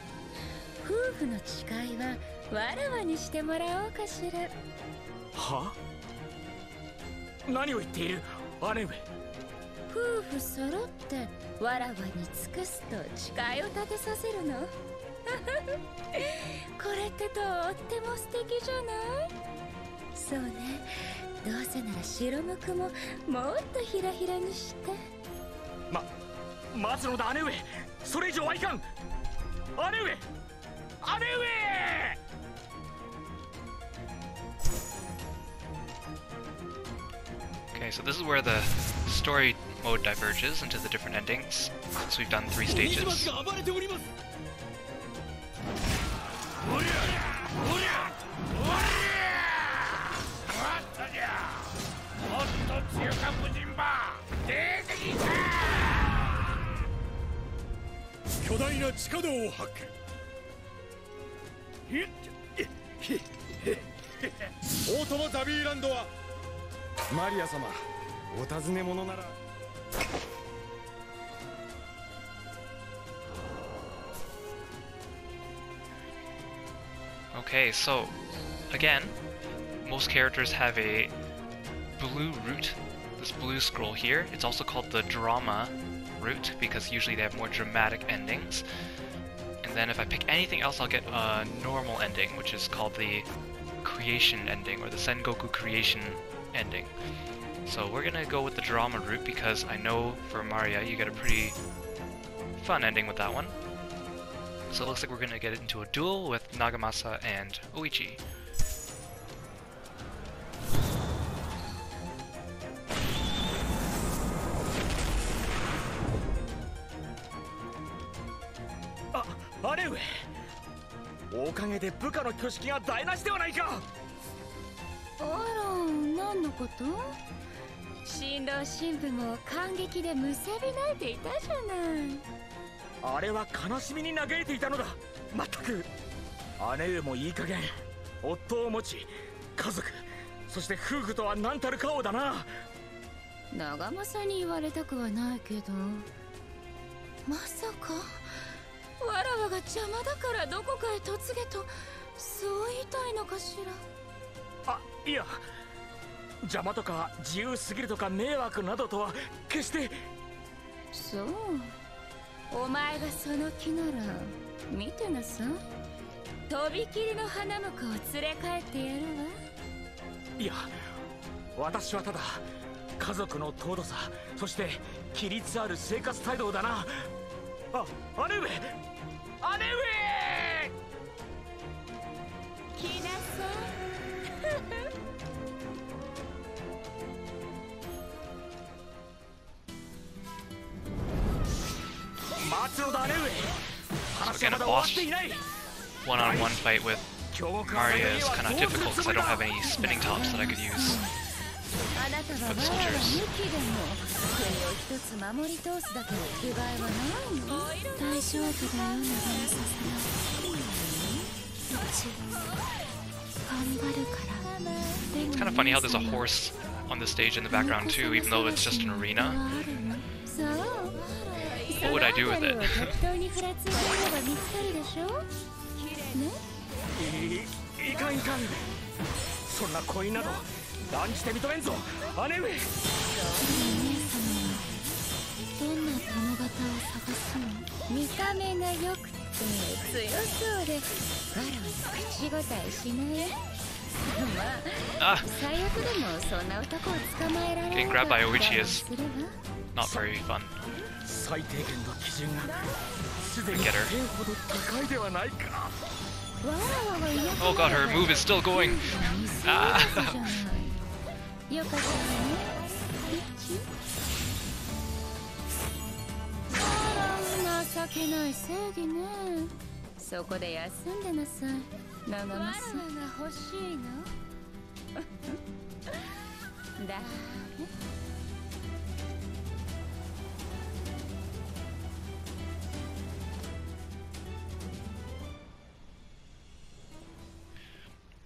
夫婦の誓いはわらわにしてもらおうかしら。は？何を言っている、姉上。夫婦揃ってわらわに尽くすと誓いを立てさせるの。 これってとっても素敵じゃない？そうね。どうせなら白むくももっとひらひらにして。ま、待つのだ姉上。それ以上はいかん。姉上、姉上。 Okay, so this is where the story mode diverges into the different endings. So we've done three stages. Okay, so again, most characters have a blue route, this blue scroll here. It's also called the drama route because usually they have more dramatic endings. And then if I pick anything else, I'll get a normal ending, which is called the creation ending or the Sengoku creation ending. So we're gonna go with the drama route because I know for Maria you get a pretty fun ending with that one. So it looks like we're gonna get into a duel with Nagamasa and Oichi. Ah, Areu! Okage de buka no kyoshiki ga台無しではないか! Ara, nan no koto? Shinrou Shinbun mo kangeki de musebinaite ita janai. あれは悲しみに嘆いていたのだ。まったく姉上もいい加減夫を持ち家族そして夫婦とは何たるかをだな。長政に言われたくはないけどまさかわらわが邪魔だからどこかへ嫁げとそう言いたいのかしら。あ、いや邪魔とか自由すぎるとか迷惑などとは決して。そう。 お前がその気なら見てなさい。とびきりの花婿を連れ帰ってやるわ。いや、私はただ家族の尊さ、そして規律ある生活態度だな。あ、姉上、姉上。来なさい。So again, a boss one-on-one fight with Maria is kind of difficult because I don't have any spinning tops that I could use for the soldiers. It's kind of funny how there's a horse on the stage in the background too, even though it's just an arena. What would I do with it? Ah. Getting grabbed by Oichi is not very fun. I get her. Oh god, her move is still going! Ah.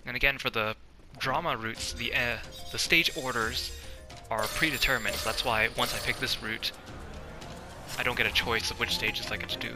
And again, for the drama routes, the uh, the stage orders are predetermined. So that's why once I pick this route, I don't get a choice of which stages I get to do.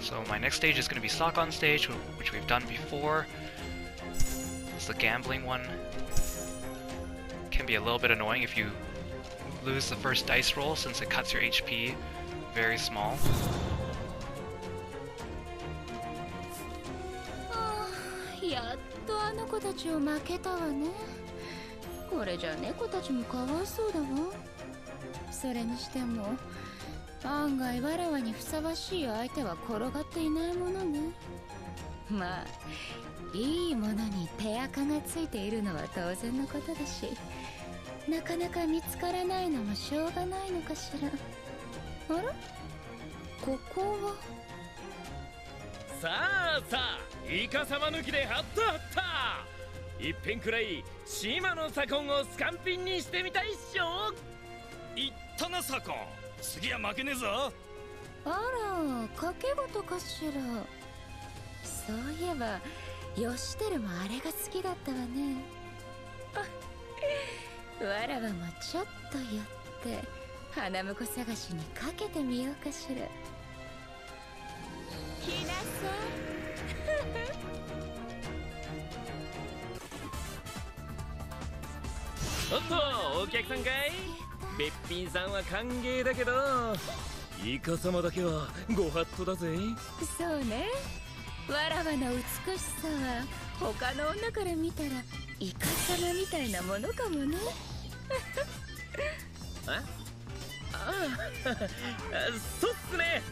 So my next stage is going to be Sakon stage, which we've done before. It's the gambling one. Can be a little bit annoying if you lose the first dice roll since it cuts your H P very small. Sakon. 次は負けねえぞ。あら、掛け事かしら。そういえば、義輝もあれが好きだったわね。わらわもちょっと寄って、花婿探しにかけてみようかしら。来なさい。おっと、お客さんかい? べっぴんさんは歓迎だけど、イカ様だけはご法度だぜ。そうね。わらわの美しさは他の女から見たらイカ様みたいなものかもね。あ？あそうっすね。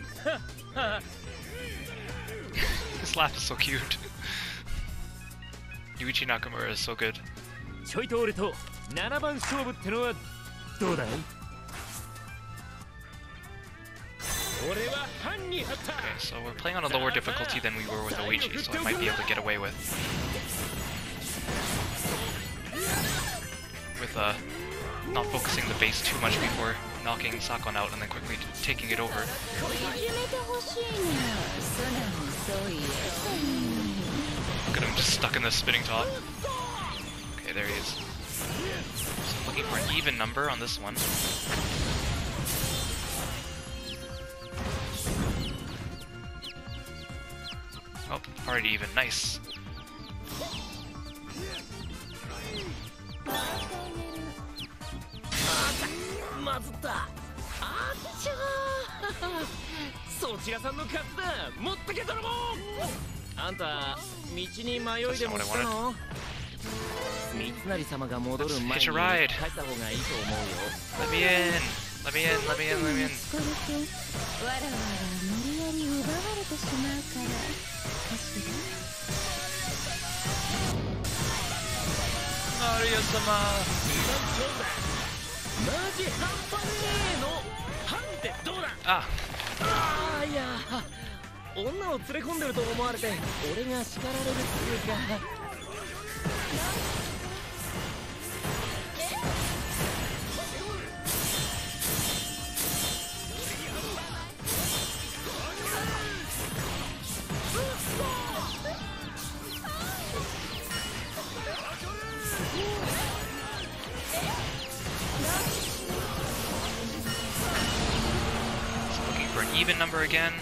This laugh is so cute. Yuichi Nakamura is so good. ちょいと俺と七番勝負ってのは どうだい? 俺は犯に張った! Okay, so we're playing on a lower difficulty than we were with Oichi, so I might be able to get away with with uh, not focusing the base too much before knocking Sakon out and then quickly taking it over. Look at him just stuck in the spinning top. Okay, there he is. looking for an even number on this one. Oh, already even. Nice. That's not what I wanted. Let's hitch a ride! Let me in! Let me in! Let me in! Let me in! Mario-sama! Ah! Looking for an even number again.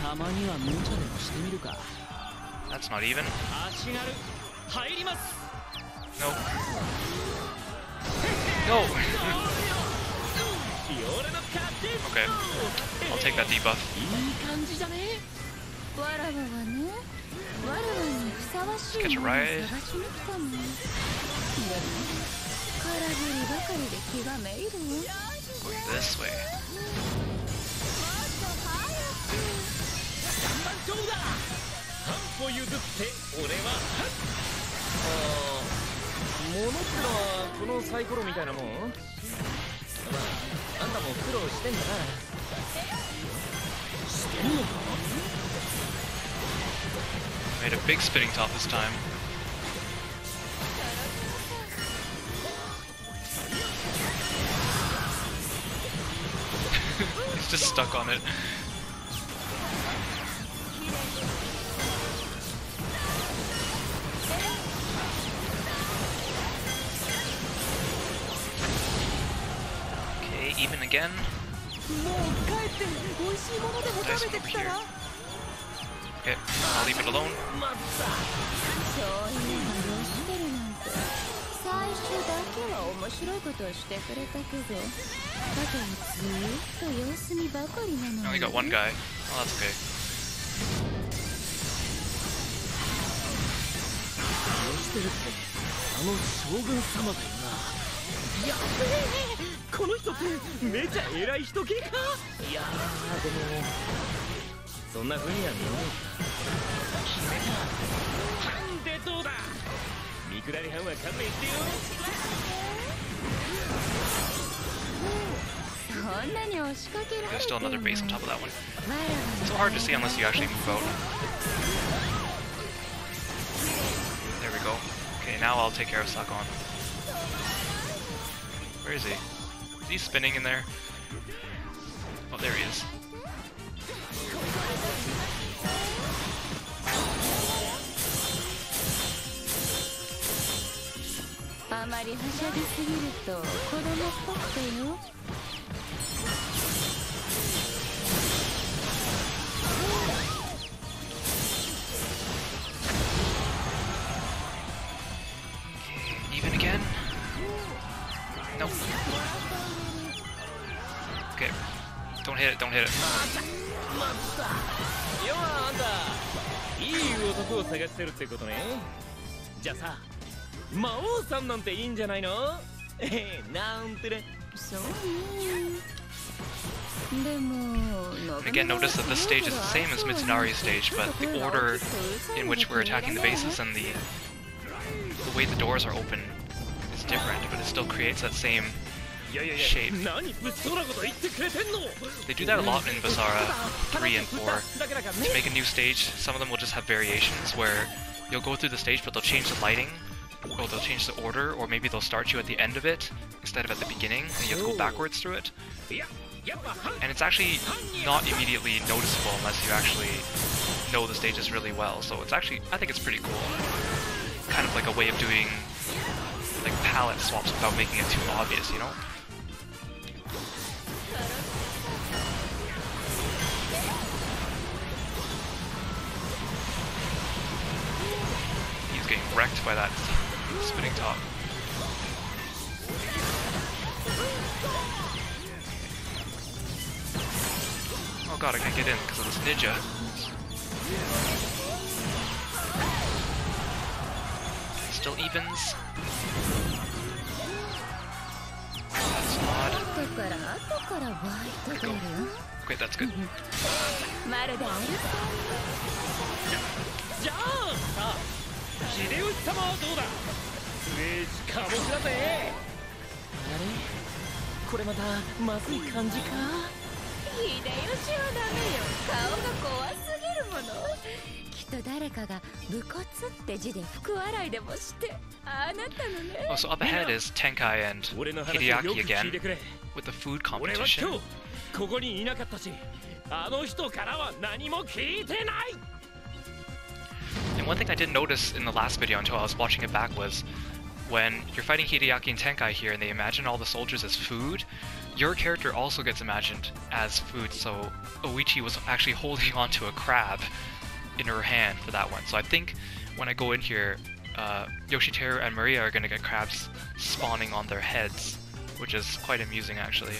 That's not even. No. No! Okay. I'll take that debuff. Let's catch a ride. Going this way. Oh. Made a big spinning top this time. He's just stuck on it. Even again. Nice over here. Okay, I'll leave it alone. I only got one guy. Oh, that's okay. There's still another base on top of that one. It's so hard to see unless you actually move out. There we go. Okay, now I'll take care of Sakon. Where is he? Is he spinning in there? Oh, there he is. Okay, even again? Nope. Okay. Don't hit it, don't hit it. And again, notice that this stage is the same as Mitsunari's stage, but the order in which we're attacking the bases and the, the way the doors are open is different, but it still creates that same shape. They do that a lot in Basara three and four. To make a new stage, some of them will just have variations where you'll go through the stage but they'll change the lighting, or they'll change the order, or maybe they'll start you at the end of it instead of at the beginning, and you have to go backwards through it. And it's actually not immediately noticeable unless you actually know the stages really well, so it's actually, I think it's pretty cool. Kind of like a way of doing like palette swaps without making it too obvious, you know? He's getting wrecked by that spinning top. Oh god, I can't get in because of this ninja. Still evens. That's odd. Critical. Okay, that's good. Mm-hmm. Oh, so up ahead is Tenkai and Hideaki again with the food competition. And one thing I didn't notice in the last video until I was watching it back was when you're fighting Hideaki and Tenkai here and they imagine all the soldiers as food, your character also gets imagined as food, so Oichi was actually holding onto a crab in her hand for that one. So I think when I go in here, uh, Yoshiteru and Maria are going to get crabs spawning on their heads, which is quite amusing actually.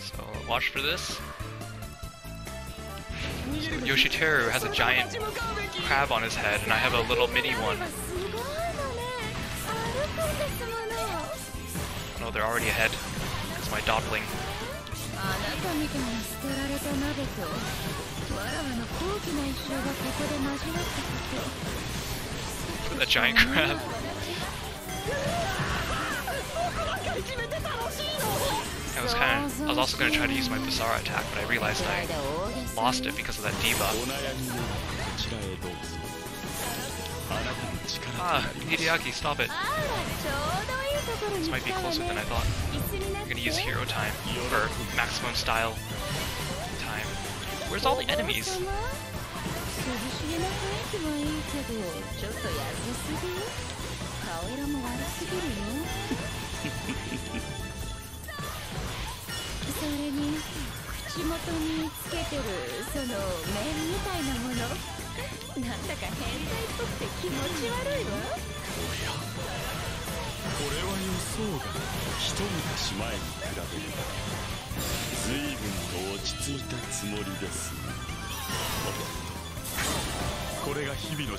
So watch for this. So Yoshiteru has a giant crab on his head, and I have a little mini one. Oh no, they're already ahead. It's my Doppling. With a giant crab. I was kind of, I was also going to try to use my Basara attack, but I realized I lost it because of that debuff. Ah, Hideaki, stop it. This might be closer than I thought. I'm gonna use hero time, or maximum style time. Where's all the enemies?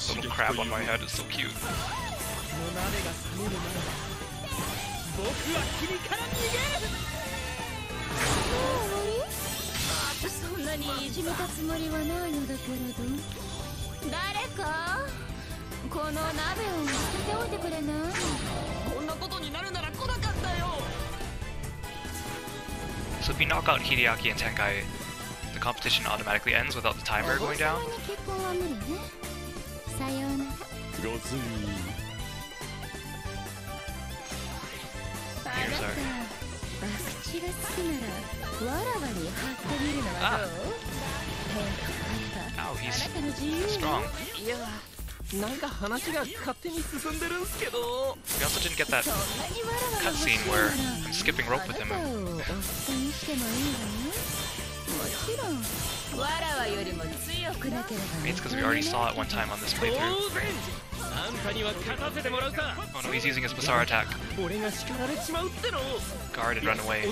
Little crab on my head is so cute. So if you knock out Hideaki and Tenkai, the competition automatically ends without the timer going down. Here's our... Ah! Ow, he's strong. We also didn't get that cutscene where I'm skipping rope with him. Maybe it's because we already saw it one time on this playthrough. Oh no, he's using his Basara attack. Guard and run away.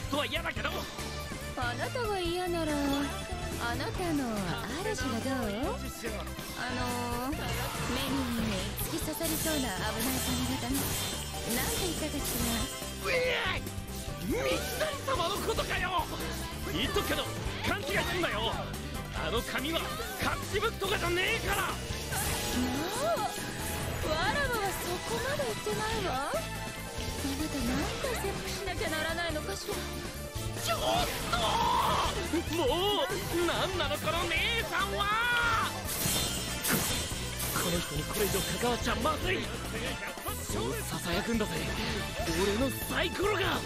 Oh,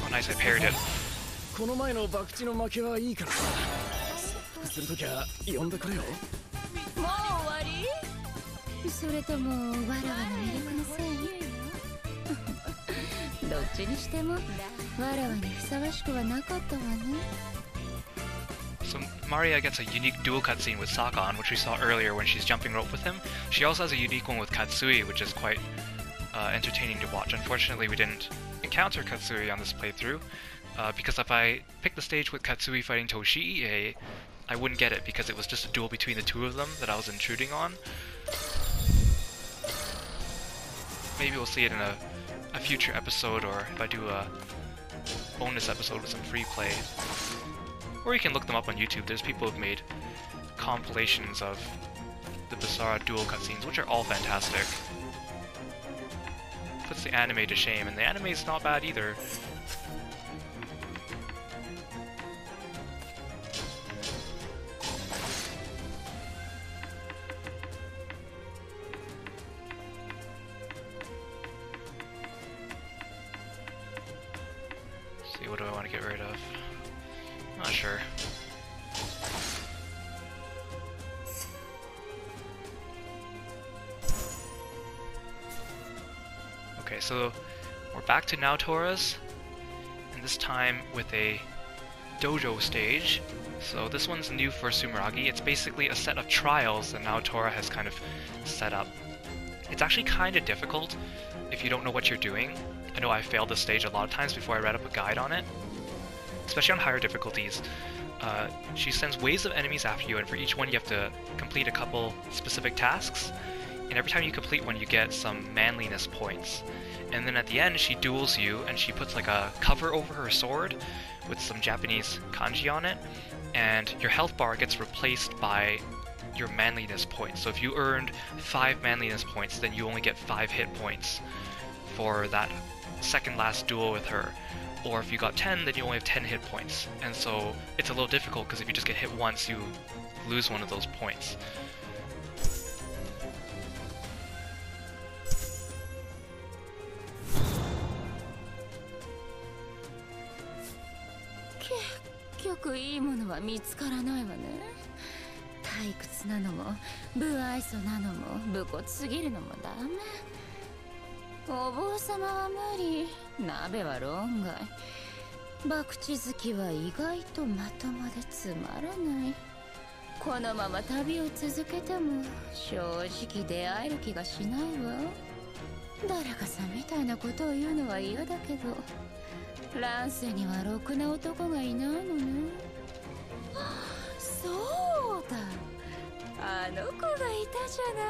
nice, I parried it. So Maria gets a unique dual cutscene with Sakon, which we saw earlier when she's jumping rope with him. She also has a unique one with Katsuie, which is quite uh, entertaining to watch. Unfortunately, we didn't encounter Katsuie on this playthrough, uh, because if I picked the stage with Katsuie fighting Toshiie, I wouldn't get it because it was just a duel between the two of them that I was intruding on. Maybe we'll see it in a, a future episode, or if I do a bonus episode with some free play. Or you can look them up on YouTube. There's people who've made compilations of the Basara duel cutscenes, which are all fantastic. Puts the anime to shame, and the anime's not bad either. See, what do I want to get rid of? Not sure. Okay, so we're back to Naotora's, and this time with a dojo stage. So this one's new for Sumeragi. It's basically a set of trials that Naotora has kind of set up. It's actually kind of difficult if you don't know what you're doing. I know I failed this stage a lot of times before I read up a guide on it, especially on higher difficulties. Uh, she sends waves of enemies after you, and for each one you have to complete a couple specific tasks, and every time you complete one you get some manliness points. And then at the end she duels you, and she puts like a cover over her sword with some Japanese kanji on it, and your health bar gets replaced by your manliness points. So if you earned five manliness points, then you only get five hit points for that second last duel with her. Or if you got ten, then you only have ten hit points. And so it's a little difficult, because if you just get hit once, you lose one of those points.あの子がいたじゃな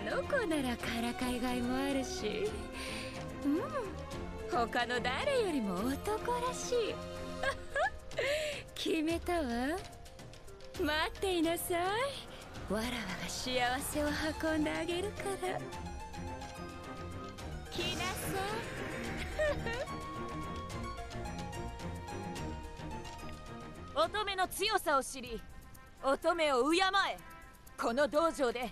い。あの子ならからかいがいもあるし。うん。他の誰よりも男らしい。決めたわ。待っていなさい。わらわが幸せを運んであげるから。きなさい。乙女の強さを知り、乙女を敬え。この道場で。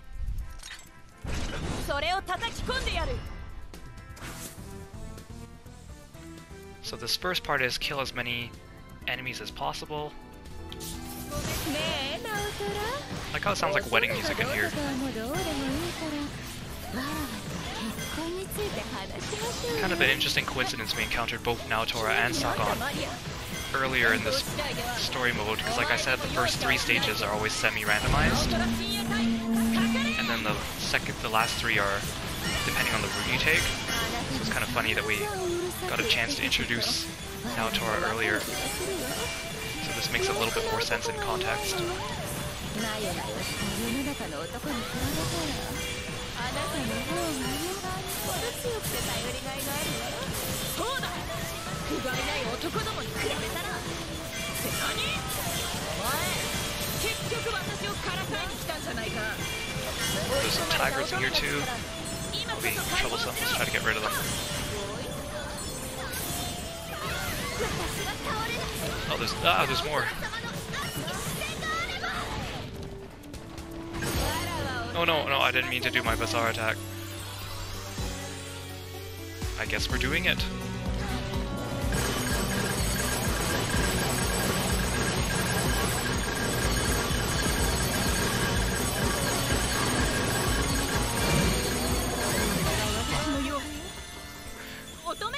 So this first part is kill as many enemies as possible. I like how it sounds like wedding music in here. Kind of an interesting coincidence we encountered both Naotora and Sakon earlier in this story mode, because like I said, the first three stages are always semi-randomized. And the second, the last three are depending on the route you take. So it's kind of funny that we got a chance to introduce Naotora earlier. So this makes a little bit more sense in context. There's some tigers in here too. It'll be troublesome. Let's try to get rid of them. Oh, there's ah, there's more. Oh no, no, I didn't mean to do my Basara attack. I guess we're doing it.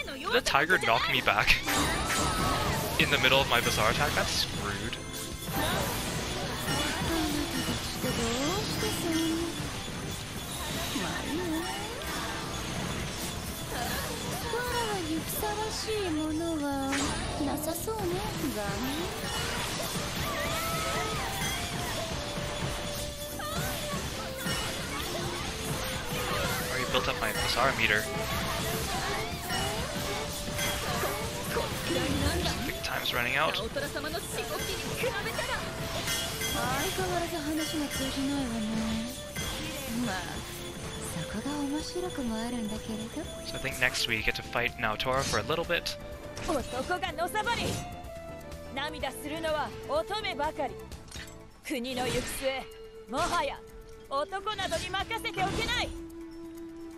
Did a tiger knock me back in the middle of my Basara attack? That's rude. Already built up my Basara meter. Time's running out. So I think next week we get to fight Naotora for a little bit. I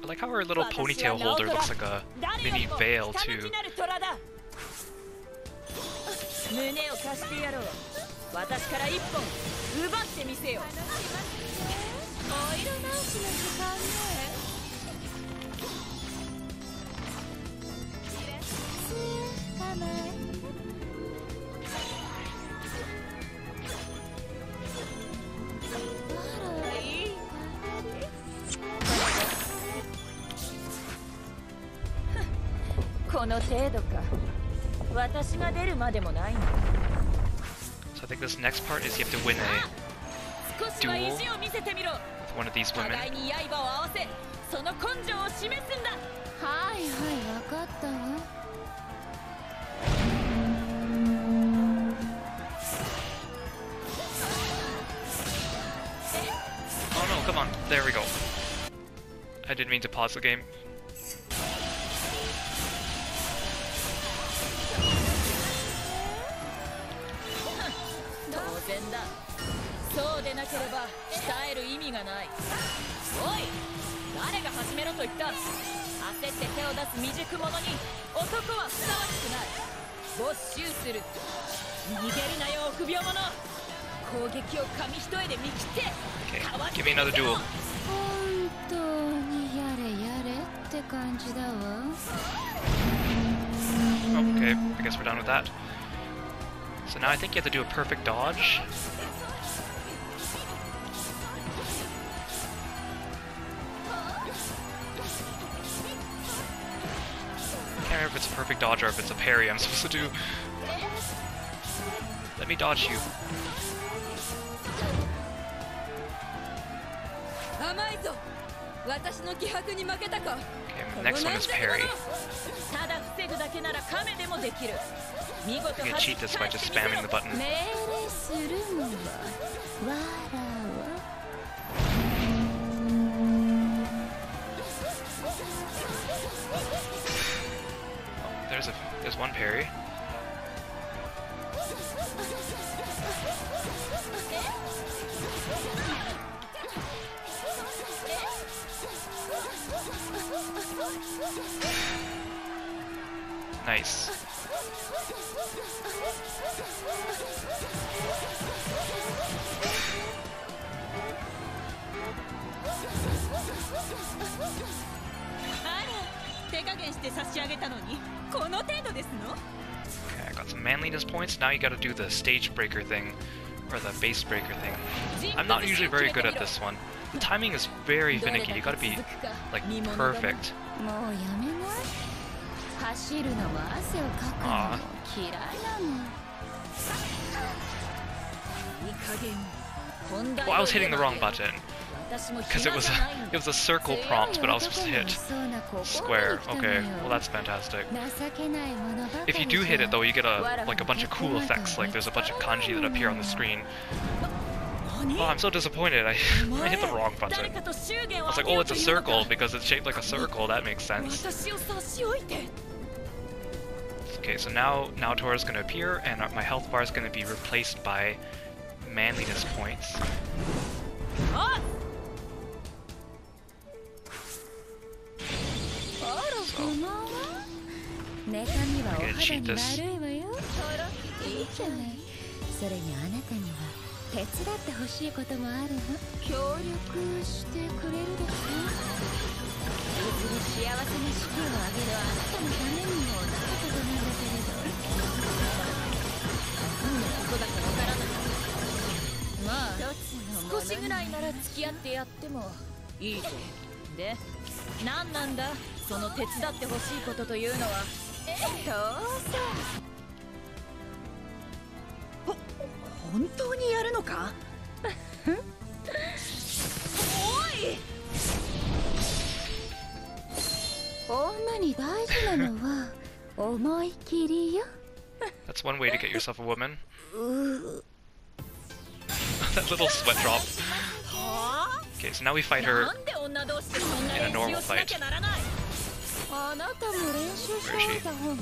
like how her little ponytail holder looks like a mini veil too. So I think this next part is you have to win a duel with one of these women. Oh no, come on. There we go. I didn't mean to pause the game. Okay, give me another duel. Okay, I guess we're done with that. So now I think you have to do a perfect dodge. I can't remember if it's a perfect dodge or if it's a parry I'm supposed to do. Let me dodge you. Okay, next one is parry. You can cheat this by just spamming the button. There's a there's one parry. Nice. Okay, I got some manliness points. Now you gotta do the stage breaker thing, or the base breaker thing. I'm not usually very good at this one. The timing is very finicky. You gotta be, like, perfect. Aww. Well, I was hitting the wrong button. Because it was a, it was a circle prompt, but I was supposed to hit square. Okay, well that's fantastic. If you do hit it though, you get a like a bunch of cool effects. Like there's a bunch of kanji that appear on the screen. Oh, I'm so disappointed. I I hit the wrong button. I was like, oh, it's a circle because it's shaped like a circle. That makes sense. Okay, so now Naotora's gonna appear, and my health bar is gonna be replaced by manliness points. Cheetahs. That's one way to get yourself a woman. That little sweat drop. Okay, so now we fight her in a normal fight. Where is she? Now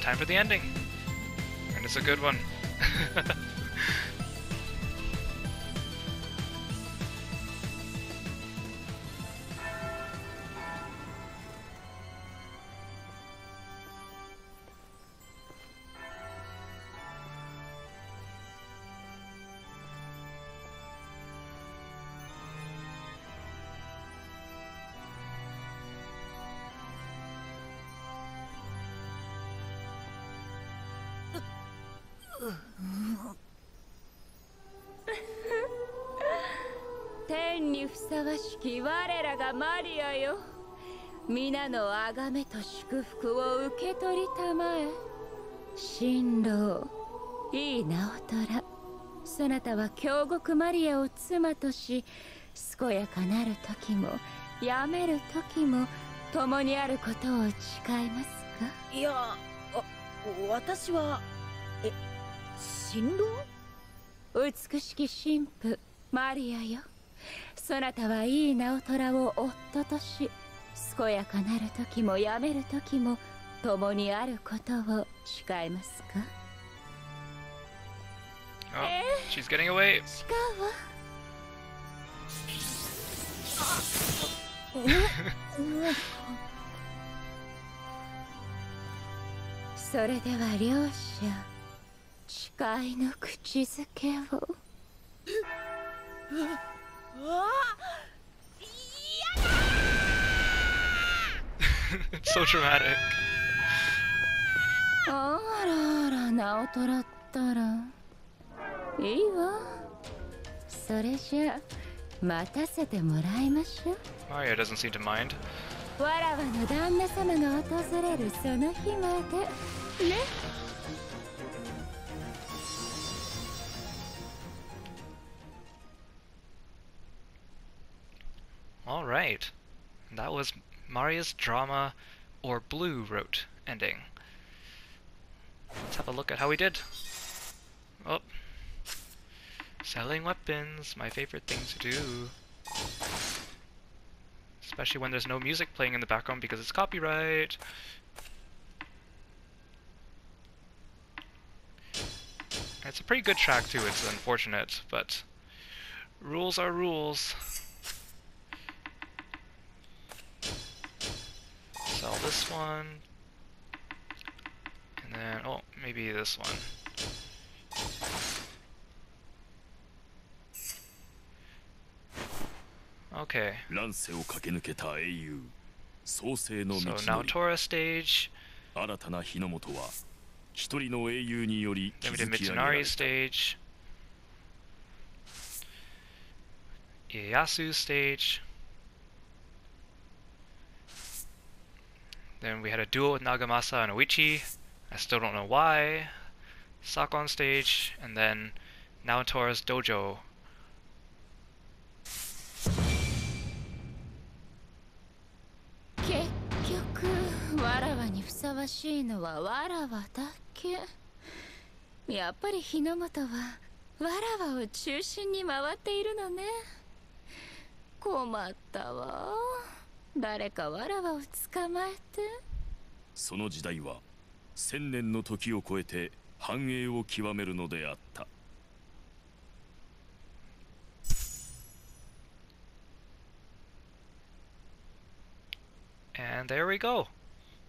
time for the ending. And it's a good one. Oh, she's getting away. It's so dramatic. Maria doesn't seem to mind. All right, that was Maria's drama or blue route ending. Let's have a look at how we did. Oh, selling weapons, my favorite thing to do, especially when there's no music playing in the background because it's copyright. It's a pretty good track too. It's unfortunate, but rules are rules. sell this one. And then, oh, maybe this one. Okay. So Naotora stage. Then we did Mitsunari stage. Ieyasu stage. Then we had a duel with Nagamasa and Oichi. I still don't know why. Sakon stage, and then Naotora's dojo. And there we go.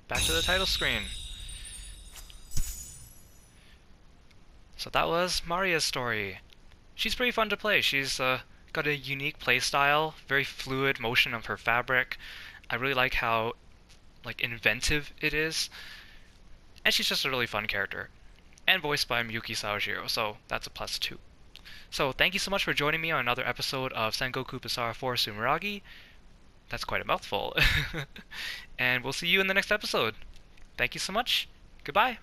Back to the title screen. So that was Maria's story. She's pretty fun to play. She's uh, got a unique play style, very fluid motion of her fabric. I really like how like inventive it is. And she's just a really fun character. And voiced by Miyuki Sawashiro, so that's a plus two. So thank you so much for joining me on another episode of Sengoku Basara four Sumeragi. That's quite a mouthful. And we'll see you in the next episode. Thank you so much. Goodbye.